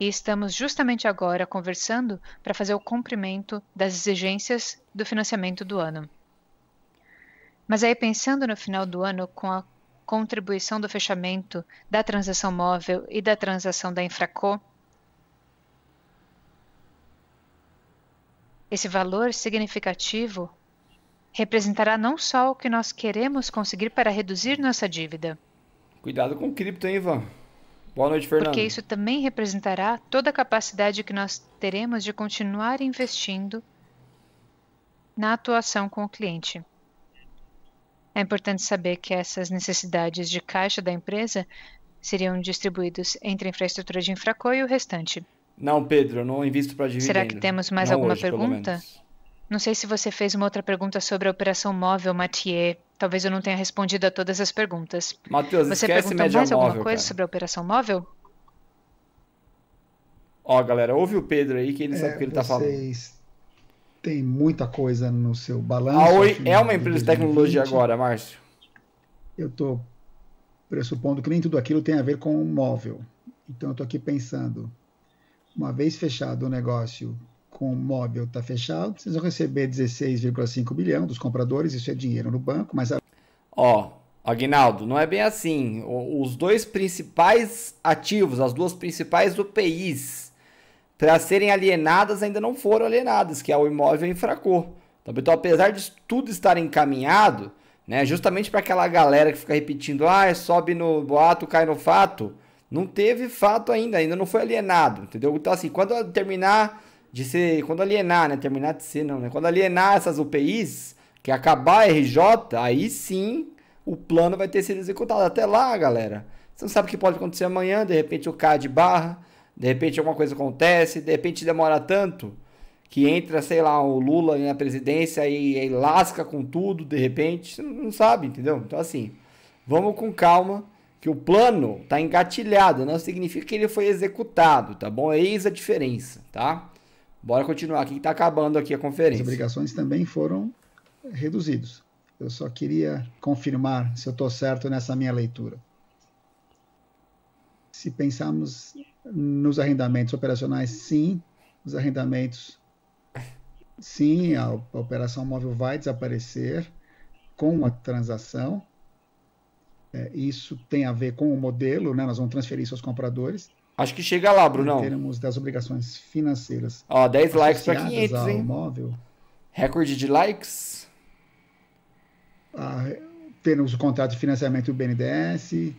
E estamos justamente agora conversando para fazer o cumprimento das exigências do financiamento do ano. Mas aí, pensando no final do ano, com a contribuição do fechamento da transação móvel e da transação da InfraCo, esse valor significativo representará não só o que nós queremos conseguir para reduzir nossa dívida. Cuidado com o cripto, hein, Ivan? Boa noite, Fernando. Porque isso também representará toda a capacidade que nós teremos de continuar investindo na atuação com o cliente. É importante saber que essas necessidades de caixa da empresa seriam distribuídos entre a infraestrutura de InfraCo e o restante. Não, Pedro, eu não invisto para dividendo. Será que temos mais alguma pergunta? Não sei se você fez uma outra pergunta sobre a operação móvel, Mathieu. Talvez eu não tenha respondido a todas as perguntas. Matheus, você perguntou mais alguma coisa sobre a operação móvel? Ó, galera, ouve o Pedro aí que ele sabe o que ele tá falando. Tem muita coisa no seu balanço. A Oi é uma empresa de tecnologia agora, Márcio. Eu estou pressupondo que nem tudo aquilo tem a ver com o móvel. Então, eu estou aqui pensando, uma vez fechado o negócio com o móvel está fechado, vocês vão receber 16,5 bilhão dos compradores, isso é dinheiro no banco, mas... Ó, Aguinaldo, não é bem assim. Os dois principais ativos, as duas principais UPIs, para serem alienadas, ainda não foram alienadas, que é o imóvel e InfraCo. Então, apesar de tudo estar encaminhado, né, justamente para aquela galera que fica repetindo, sobe no boato, cai no fato, não teve fato ainda, ainda não foi alienado, entendeu? Então, assim, quando alienar essas UPIs, que acabar a RJ, aí sim o plano vai ter sido executado. Até lá, galera, você não sabe o que pode acontecer amanhã, de repente o CADE barra, de repente alguma coisa acontece, de repente demora tanto que entra, sei lá, o Lula na presidência e lasca com tudo, de repente, você não sabe, entendeu? Então assim, vamos com calma, que o plano tá engatilhado, não significa que ele foi executado, tá bom? Eis a diferença, tá? Bora continuar aqui que tá acabando aqui a conferência. As obrigações também foram reduzidas. Eu só queria confirmar se eu tô certo nessa minha leitura. Se pensarmos nos arrendamentos operacionais, sim, os arrendamentos, sim, a operação móvel vai desaparecer com a transação. Isso tem a ver com o modelo, né? Nós vamos transferir isso aos compradores. Acho que chega lá, Brunão. Em termos das obrigações financeiras. Ó, 10 likes para 500, hein? Móvel. Recorde de likes. Temos o contrato de financiamento do BNDES,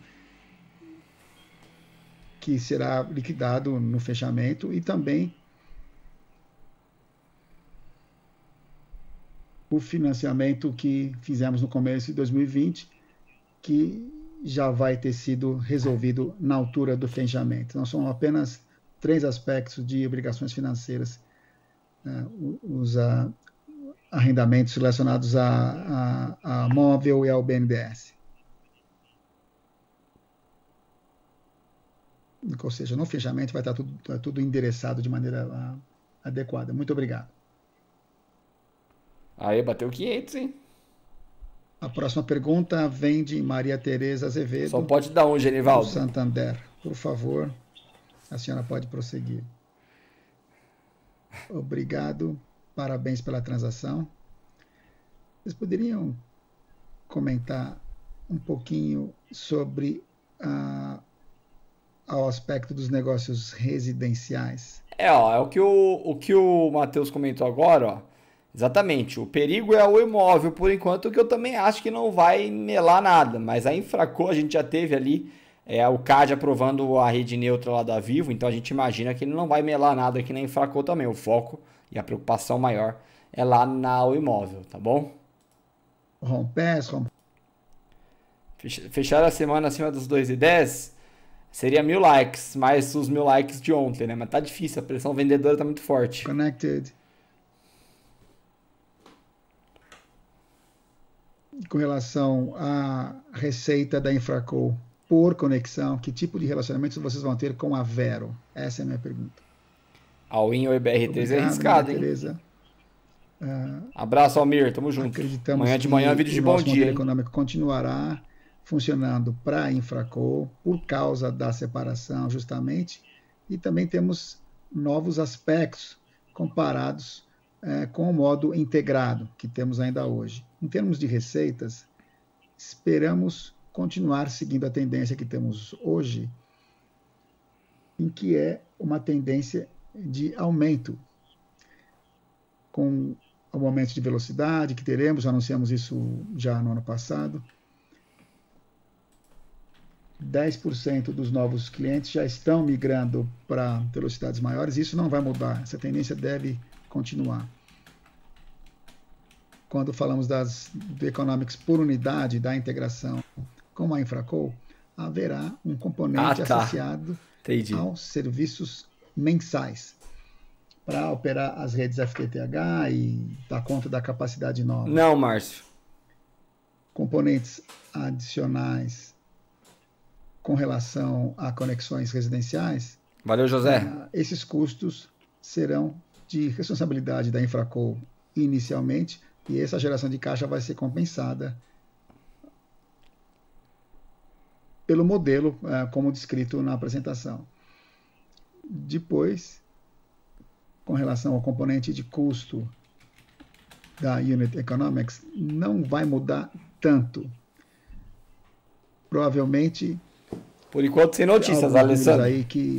que será liquidado no fechamento, e também o financiamento que fizemos no começo de 2020, que já vai ter sido resolvido na altura do fechamento. Então, são apenas 3 aspectos de obrigações financeiras, os arrendamentos relacionados a móvel e ao BNDES. Ou seja, no fechamento vai estar tudo endereçado de maneira adequada. Muito obrigado. Aí, bateu 500, hein? A próxima pergunta vem de Maria Tereza Azevedo. Só pode dar um, Genivaldo. Santander. Por favor, a senhora pode prosseguir. Obrigado, parabéns pela transação. Vocês poderiam comentar um pouquinho sobre o aspecto dos negócios residenciais? É o que o Matheus comentou agora, ó. Exatamente, o perigo é o imóvel, por enquanto, que eu também acho que não vai melar nada, mas a InfraCo a gente já teve ali, o CADE aprovando a rede neutra lá da Vivo, então a gente imagina que ele não vai melar nada aqui na InfraCo também, o foco e a preocupação maior é lá na Oi Móvel, tá bom? Fechar a semana acima dos 2,10 seria 1000 likes, mais os 1000 likes de ontem, né? Mas tá difícil, a pressão vendedora tá muito forte. Connected. Com relação à receita da InfraCo por conexão, que tipo de relacionamento vocês vão ter com a Vero? Essa é a minha pergunta. Alwin OIBR3 é arriscado, hein? Abraço, Almir. Tamo junto. Acreditamos amanhã de manhã, vídeo de bom dia. O modelo econômico continuará funcionando para a InfraCo por causa da separação, justamente. E também temos novos aspectos comparados com o modo integrado que temos ainda hoje. Em termos de receitas, esperamos continuar seguindo a tendência que temos hoje, em que é uma tendência de aumento. Com o aumento de velocidade que teremos, anunciamos isso já no ano passado, 10% dos novos clientes já estão migrando para velocidades maiores, isso não vai mudar, essa tendência deve continuar. Quando falamos do economics por unidade da integração com a InfraCo, haverá um componente associado aos serviços mensais para operar as redes FTTH e dar conta da capacidade nova. Não, Márcio. Componentes adicionais com relação a conexões residenciais. Valeu, José. Esses custos serão de responsabilidade da InfraCo inicialmente, e essa geração de caixa vai ser compensada pelo modelo, como descrito na apresentação. Depois, com relação ao componente de custo da Unit Economics, não vai mudar tanto. Provavelmente... Por enquanto, sem notícias, Alessandro. Aí que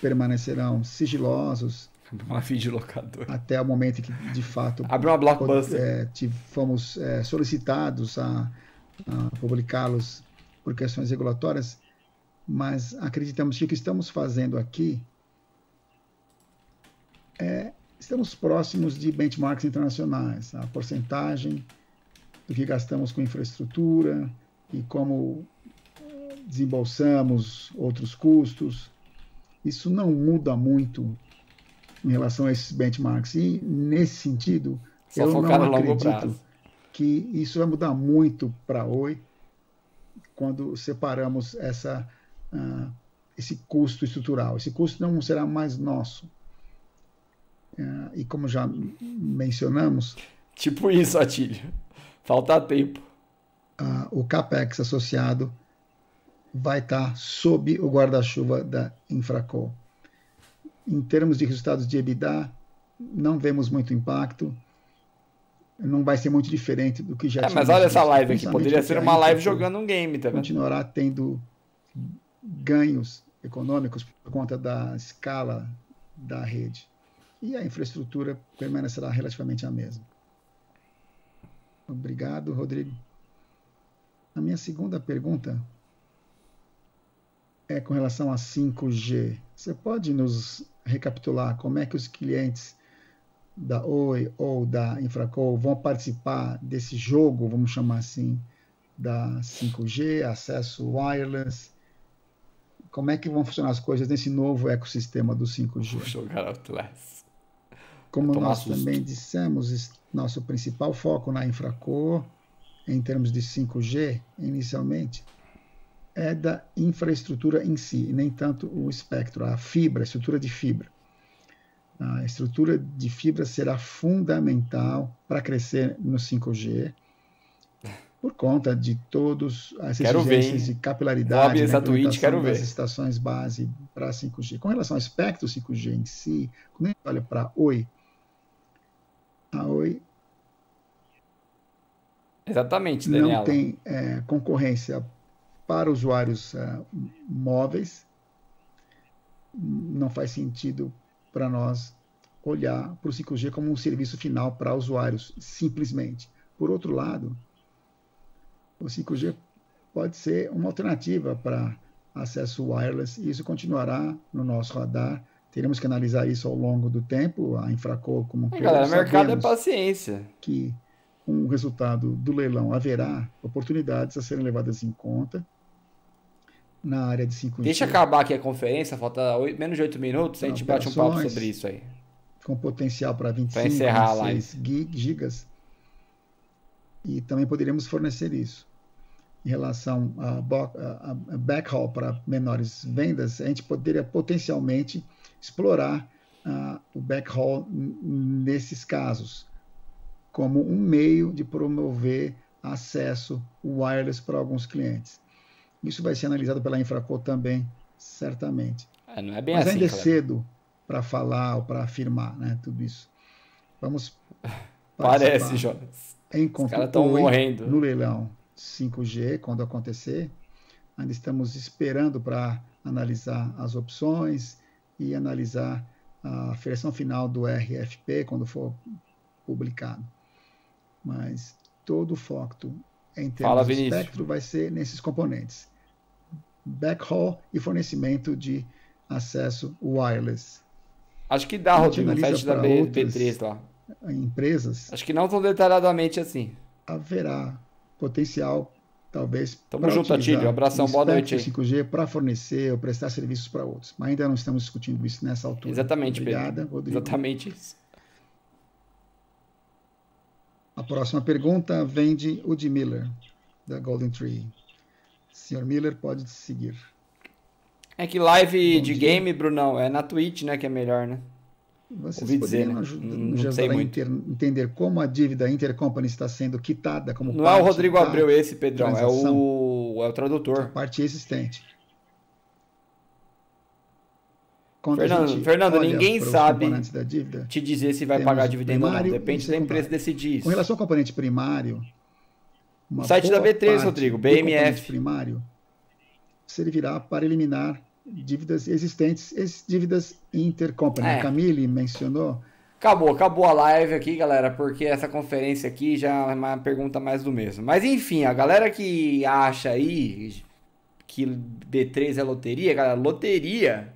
permanecerão sigilosos, uma videolocadora. Até o momento que, de fato, fomos solicitados a publicá-los por questões regulatórias, mas acreditamos que o que estamos fazendo aqui estamos próximos de benchmarks internacionais, a porcentagem do que gastamos com infraestrutura e como desembolsamos outros custos. Isso não muda muito em relação a esses benchmarks. E, nesse sentido, eu não acredito que isso vai mudar muito para a Oi quando separamos esse custo estrutural. Esse custo não será mais nosso. E como já mencionamos... Tipo isso, Atílio. Falta tempo. O CAPEX associado vai estar sob o guarda-chuva da InfraCo. Em termos de resultados de EBITDA, não vemos muito impacto. Não vai ser muito diferente do que já tinha. Mas olha essa live aqui. Poderia ser uma live jogando um game, tá vendo? Continuará tendo ganhos econômicos por conta da escala da rede. E a infraestrutura permanecerá relativamente a mesma. Obrigado, Rodrigo. A minha segunda pergunta é com relação a 5G. Você pode nos recapitular como é que os clientes da Oi ou da InfraCo vão participar desse jogo, vamos chamar assim, da 5G, acesso wireless? Como é que vão funcionar as coisas nesse novo ecossistema do 5G? Jogar Outlast. Como nós também dissemos, nosso principal foco na InfraCo, em termos de 5G, inicialmente, é da infraestrutura em si, e nem tanto o espectro, a fibra, a estrutura de fibra. A estrutura de fibra será fundamental para crescer no 5G, por conta de todas as exigências de capilaridade, né, das estações base para 5G. Com relação ao espectro 5G em si, quando a gente olha para Oi, a Oi não tem concorrência para usuários móveis. Não faz sentido para nós olhar para o 5G como um serviço final para usuários, simplesmente. Por outro lado, o 5G pode ser uma alternativa para acesso wireless, e isso continuará no nosso radar. Teremos que analisar isso ao longo do tempo, a InfraCo como um todo. Galera, o mercado é paciência. Que um resultado do leilão haverá oportunidades a serem levadas em conta na área de 5G. Deixa acabar aqui a conferência, falta menos de 8 minutos, a gente bate um papo sobre isso aí. Com potencial para 25, 26 gigas. E também poderíamos fornecer isso. Em relação a backhaul para menores vendas, a gente poderia potencialmente explorar o backhaul nesses casos, como um meio de promover acesso wireless para alguns clientes. Isso vai ser analisado pela InfraCo também, certamente. Não é bem mas assim, ainda é cedo para falar ou para afirmar, né, tudo isso. Vamos parece, Jonas. Os caras estão morrendo. No leilão 5G, quando acontecer, ainda estamos esperando para analisar as opções e analisar a versão final do RFP quando for publicado. Mas todo o foco em termos de espectro vai ser nesses componentes. Backhaul e fornecimento de acesso wireless. Acho que dá, Rodrigo, no teste da B3 lá. Empresas. Acho que não tão detalhadamente assim. Haverá potencial, talvez. Tamo junto, Atílio. Abração, boa noite. 5G para fornecer ou prestar serviços para outros. Mas ainda não estamos discutindo isso nessa altura. Exatamente, obrigada, Rodrigo. Exatamente isso. A próxima pergunta vem de Udi Miller, da Golden Tree. Senhor Miller, pode seguir. É que live de game, Brunão, é na Twitch, né, que é melhor, né? Vocês poderiam nos ajudar a entender como a dívida intercompany está sendo quitada como não parte é o Rodrigo Abreu esse, Pedrão, é o tradutor. Parte existente. Quando Fernando, ninguém sabe da dívida, te dizer se vai pagar dividendo ou não. Depende da empresa decidir isso. Com relação ao componente primário, o site da B3, Rodrigo, BMF. Primário servirá para eliminar dívidas existentes, dívidas intercompany. A Camille mencionou. Acabou a live aqui, galera, porque essa conferência aqui já é uma pergunta mais do mesmo. Mas enfim, a galera que acha aí que B3 é loteria, galera, loteria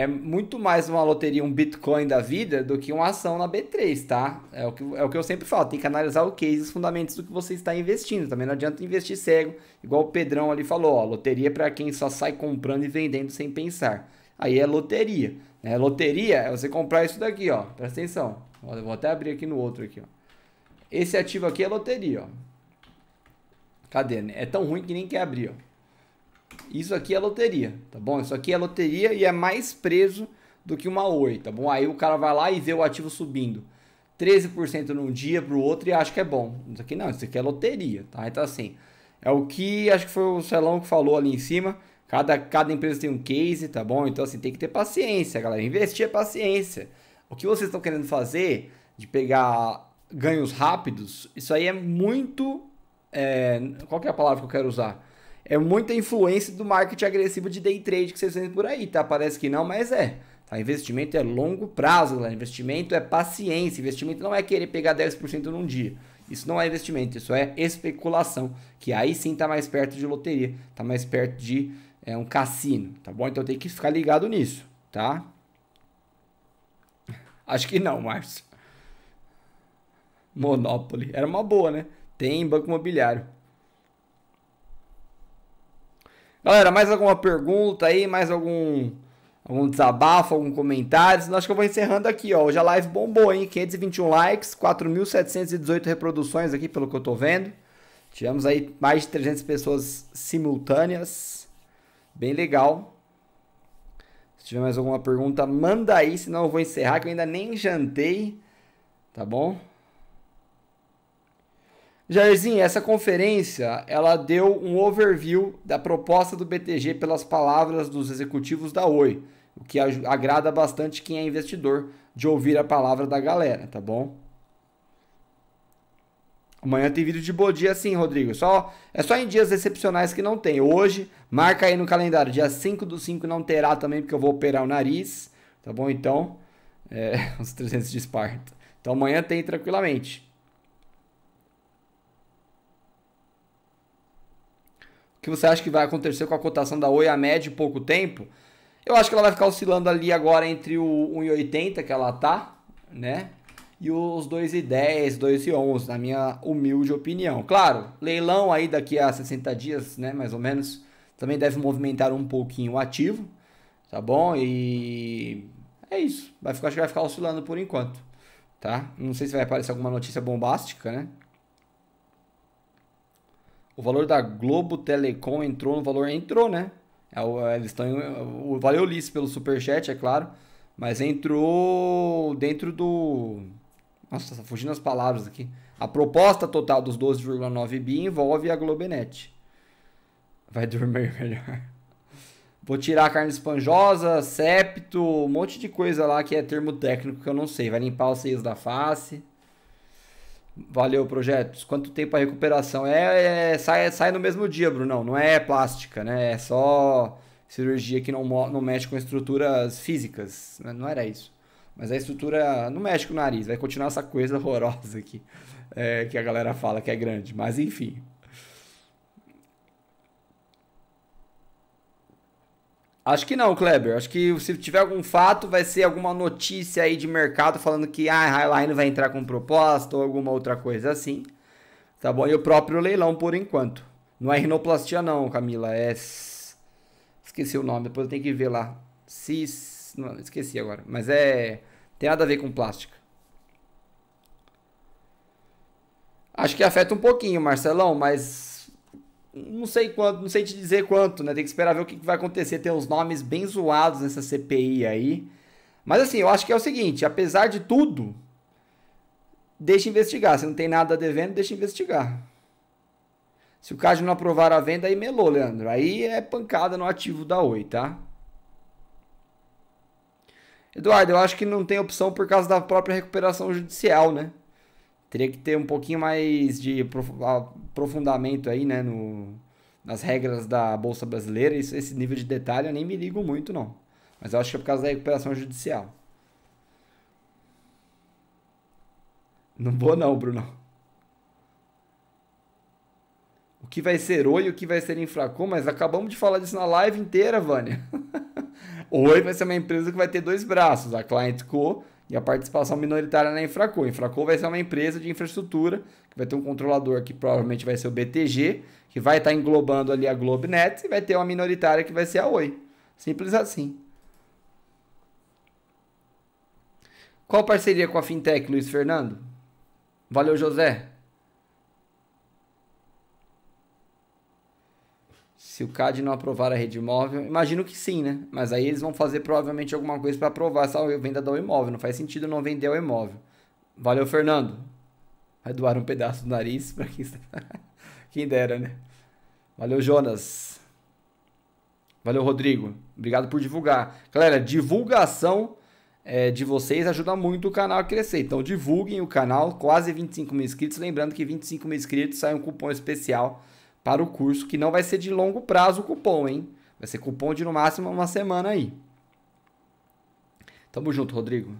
é muito mais uma loteria, um Bitcoin da vida, do que uma ação na B3, tá? É o que eu sempre falo, tem que analisar o case, os fundamentos do que você está investindo. Também não adianta investir cego, igual o Pedrão ali falou, ó, loteria para quem só sai comprando e vendendo sem pensar. Aí é loteria, né? Loteria é você comprar isso daqui, ó, presta atenção. Eu vou até abrir aqui no outro aqui, ó. Esse ativo aqui é loteria, ó. Cadê? É tão ruim que nem quer abrir, ó. Isso aqui é loteria, tá bom? Isso aqui é loteria e é mais preso do que uma Oi, tá bom? Aí o cara vai lá e vê o ativo subindo 13% num dia pro outro e acha que é bom. Isso aqui não, isso aqui é loteria, tá? Então assim, é o que acho que foi o Celão que falou ali em cima. Cada empresa tem um case, tá bom? Então assim, tem que ter paciência, galera. Investir é paciência. O que vocês estão querendo fazer de pegar ganhos rápidos, isso aí é muito... qual que é a palavra que eu quero usar? É muita influência do marketing agressivo de day trade que vocês veem por aí, tá? Parece que não, mas é. Tá? Investimento é longo prazo, galera. Investimento é paciência. Investimento não é querer pegar 10% num dia. Isso não é investimento, isso é especulação. Que aí sim tá mais perto de loteria, tá mais perto de um cassino, tá bom? Então tem que ficar ligado nisso, tá? Acho que não, Márcio. Monopoly. Era uma boa, né? Tem banco imobiliário. Galera, mais alguma pergunta aí? Mais algum desabafo, algum comentário? Senão acho que eu vou encerrando aqui, ó. Hoje a live bombou, hein? 521 likes, 4.718 reproduções aqui, pelo que eu tô vendo. Tivemos aí mais de 300 pessoas simultâneas. Bem legal. Se tiver mais alguma pergunta, manda aí, senão eu vou encerrar, que eu ainda nem jantei. Tá bom? Jairzinho, essa conferência, ela deu um overview da proposta do BTG pelas palavras dos executivos da Oi, o que agrada bastante quem é investidor de ouvir a palavra da galera, tá bom? Amanhã tem vídeo de bom dia sim, Rodrigo, é só em dias excepcionais que não tem. Hoje, marca aí no calendário, dia 5/5 não terá também, porque eu vou operar o nariz, tá bom? Então, uns 300 de Esparta. Então amanhã tem tranquilamente. O que você acha que vai acontecer com a cotação da Oi a médio e pouco tempo? Eu acho que ela vai ficar oscilando ali agora entre o 1,80 que ela tá, né? E os 2,10, 2,11, na minha humilde opinião. Claro, leilão aí daqui a 60 dias, né? Mais ou menos, também deve movimentar um pouquinho o ativo, tá bom? E é isso. Acho que vai ficar oscilando por enquanto, tá? Não sei se vai aparecer alguma notícia bombástica, né? O valor da Globo Telecom entrou no valor... Entrou, né? Eles estão... Valeu, Ulisses, pelo superchat, é claro. Mas entrou dentro do... Nossa, tá fugindo as palavras aqui. A proposta total dos 12,9 bi envolve a Globenet. Vai dormir melhor. Vou tirar a carne esponjosa, septo, um monte de coisa lá que é termo técnico que eu não sei. Vai limpar os seios da face... Valeu, projetos. Quanto tempo a recuperação? Sai no mesmo dia, Bruno. Não é plástica, né? É só cirurgia que não mexe com estruturas físicas. Não era isso. Mas a estrutura não mexe com o nariz. Vai continuar essa coisa horrorosa aqui. Que a galera fala que é grande. Mas enfim. Acho que não, Kleber. Acho que se tiver algum fato, vai ser alguma notícia aí de mercado falando que a Highline vai entrar com proposta ou alguma outra coisa assim. Tá bom? E o próprio leilão, por enquanto. Não é rinoplastia não, Camila. Esqueci o nome, depois eu tenho que ver lá. Não, esqueci agora. Mas tem nada a ver com plástica. Acho que afeta um pouquinho, Marcelão, mas... Não sei quanto, não sei te dizer quanto, né? Tem que esperar ver o que vai acontecer. Tem uns nomes bem zoados nessa CPI aí. Mas assim, eu acho que é o seguinte, apesar de tudo, deixa investigar. Se não tem nada devendo, deixa investigar. Se o CADE não aprovar a venda, aí melou, Leandro. Aí é pancada no ativo da Oi, tá? Eduardo, eu acho que não tem opção por causa da própria recuperação judicial, né? Teria que ter um pouquinho mais de aprofundamento aí, né, nas regras da Bolsa Brasileira. Esse nível de detalhe eu nem me ligo muito, não. Mas eu acho que é por causa da recuperação judicial. Não vou não, Bruno. O que vai ser Oi, o que vai ser InfraCo, mas acabamos de falar disso na live inteira, Vânia. Oi vai ser uma empresa que vai ter dois braços, a ClientCo e a participação minoritária na InfraCo. A InfraCo vai ser uma empresa de infraestrutura, que vai ter um controlador que provavelmente vai ser o BTG, que vai estar englobando ali a Globenet, e vai ter uma minoritária que vai ser a Oi. Simples assim. Qual parceria com a Fintech, Luiz Fernando? Valeu, José. Se o CADE não aprovar a rede móvel, imagino que sim, né? Mas aí eles vão fazer provavelmente alguma coisa para aprovar essa venda do imóvel. Não faz sentido não vender o imóvel. Valeu, Fernando. Vai doar um pedaço do nariz para quem... quem dera, né? Valeu, Jonas. Valeu, Rodrigo. Obrigado por divulgar. Galera, divulgação... de vocês ajuda muito o canal a crescer, então divulguem o canal, quase 25 mil inscritos, lembrando que 25 mil inscritos sai um cupom especial para o curso, que não vai ser de longo prazo o cupom, hein? Vai ser cupom de no máximo uma semana aí. Tamo junto, Rodrigo.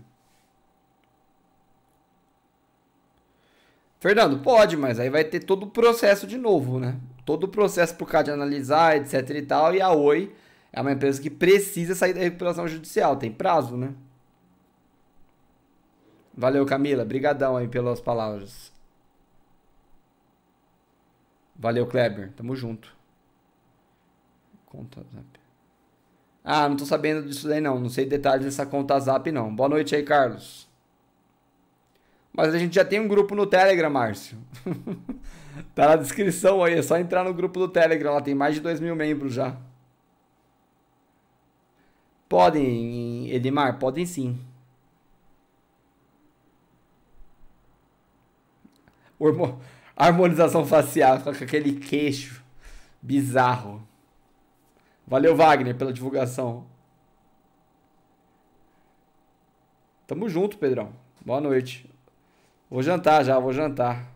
Fernando, pode, mas aí vai ter todo o processo de novo, né? Todo o processo por causa de analisar, etc e tal, e a Oi é uma empresa que precisa sair da recuperação judicial, tem prazo, né? Valeu, Camila. Brigadão aí pelas palavras. Valeu, Kleber. Tamo junto. Conta Zap. Ah, não tô sabendo disso daí, não. Não sei detalhes dessa conta Zap, não. Boa noite aí, Carlos. Mas a gente já tem um grupo no Telegram, Márcio. Tá na descrição aí. É só entrar no grupo do Telegram. Lá tem mais de 2 mil membros já. Podem, Edmar? Podem sim. Harmonização facial, com aquele queixo bizarro. Valeu, Wagner, pela divulgação. Tamo junto, Pedrão. Boa noite. Vou jantar já, vou jantar.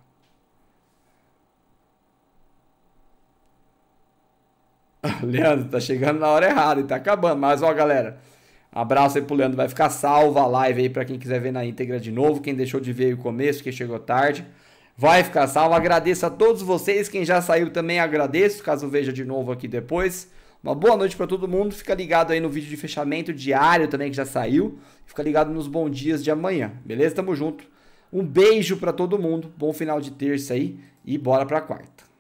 Leandro, tá chegando na hora errada e tá acabando. Mas, ó, galera, abraço aí pro Leandro. Vai ficar salva a live aí pra quem quiser ver na íntegra de novo. Quem deixou de ver o começo, quem chegou tarde. Vai ficar salvo, agradeço a todos vocês, quem já saiu também agradeço, caso veja de novo aqui depois. Uma boa noite para todo mundo, fica ligado aí no vídeo de fechamento diário também que já saiu, fica ligado nos bons dias de amanhã, beleza? Tamo junto, um beijo para todo mundo, bom final de terça aí e bora pra quarta.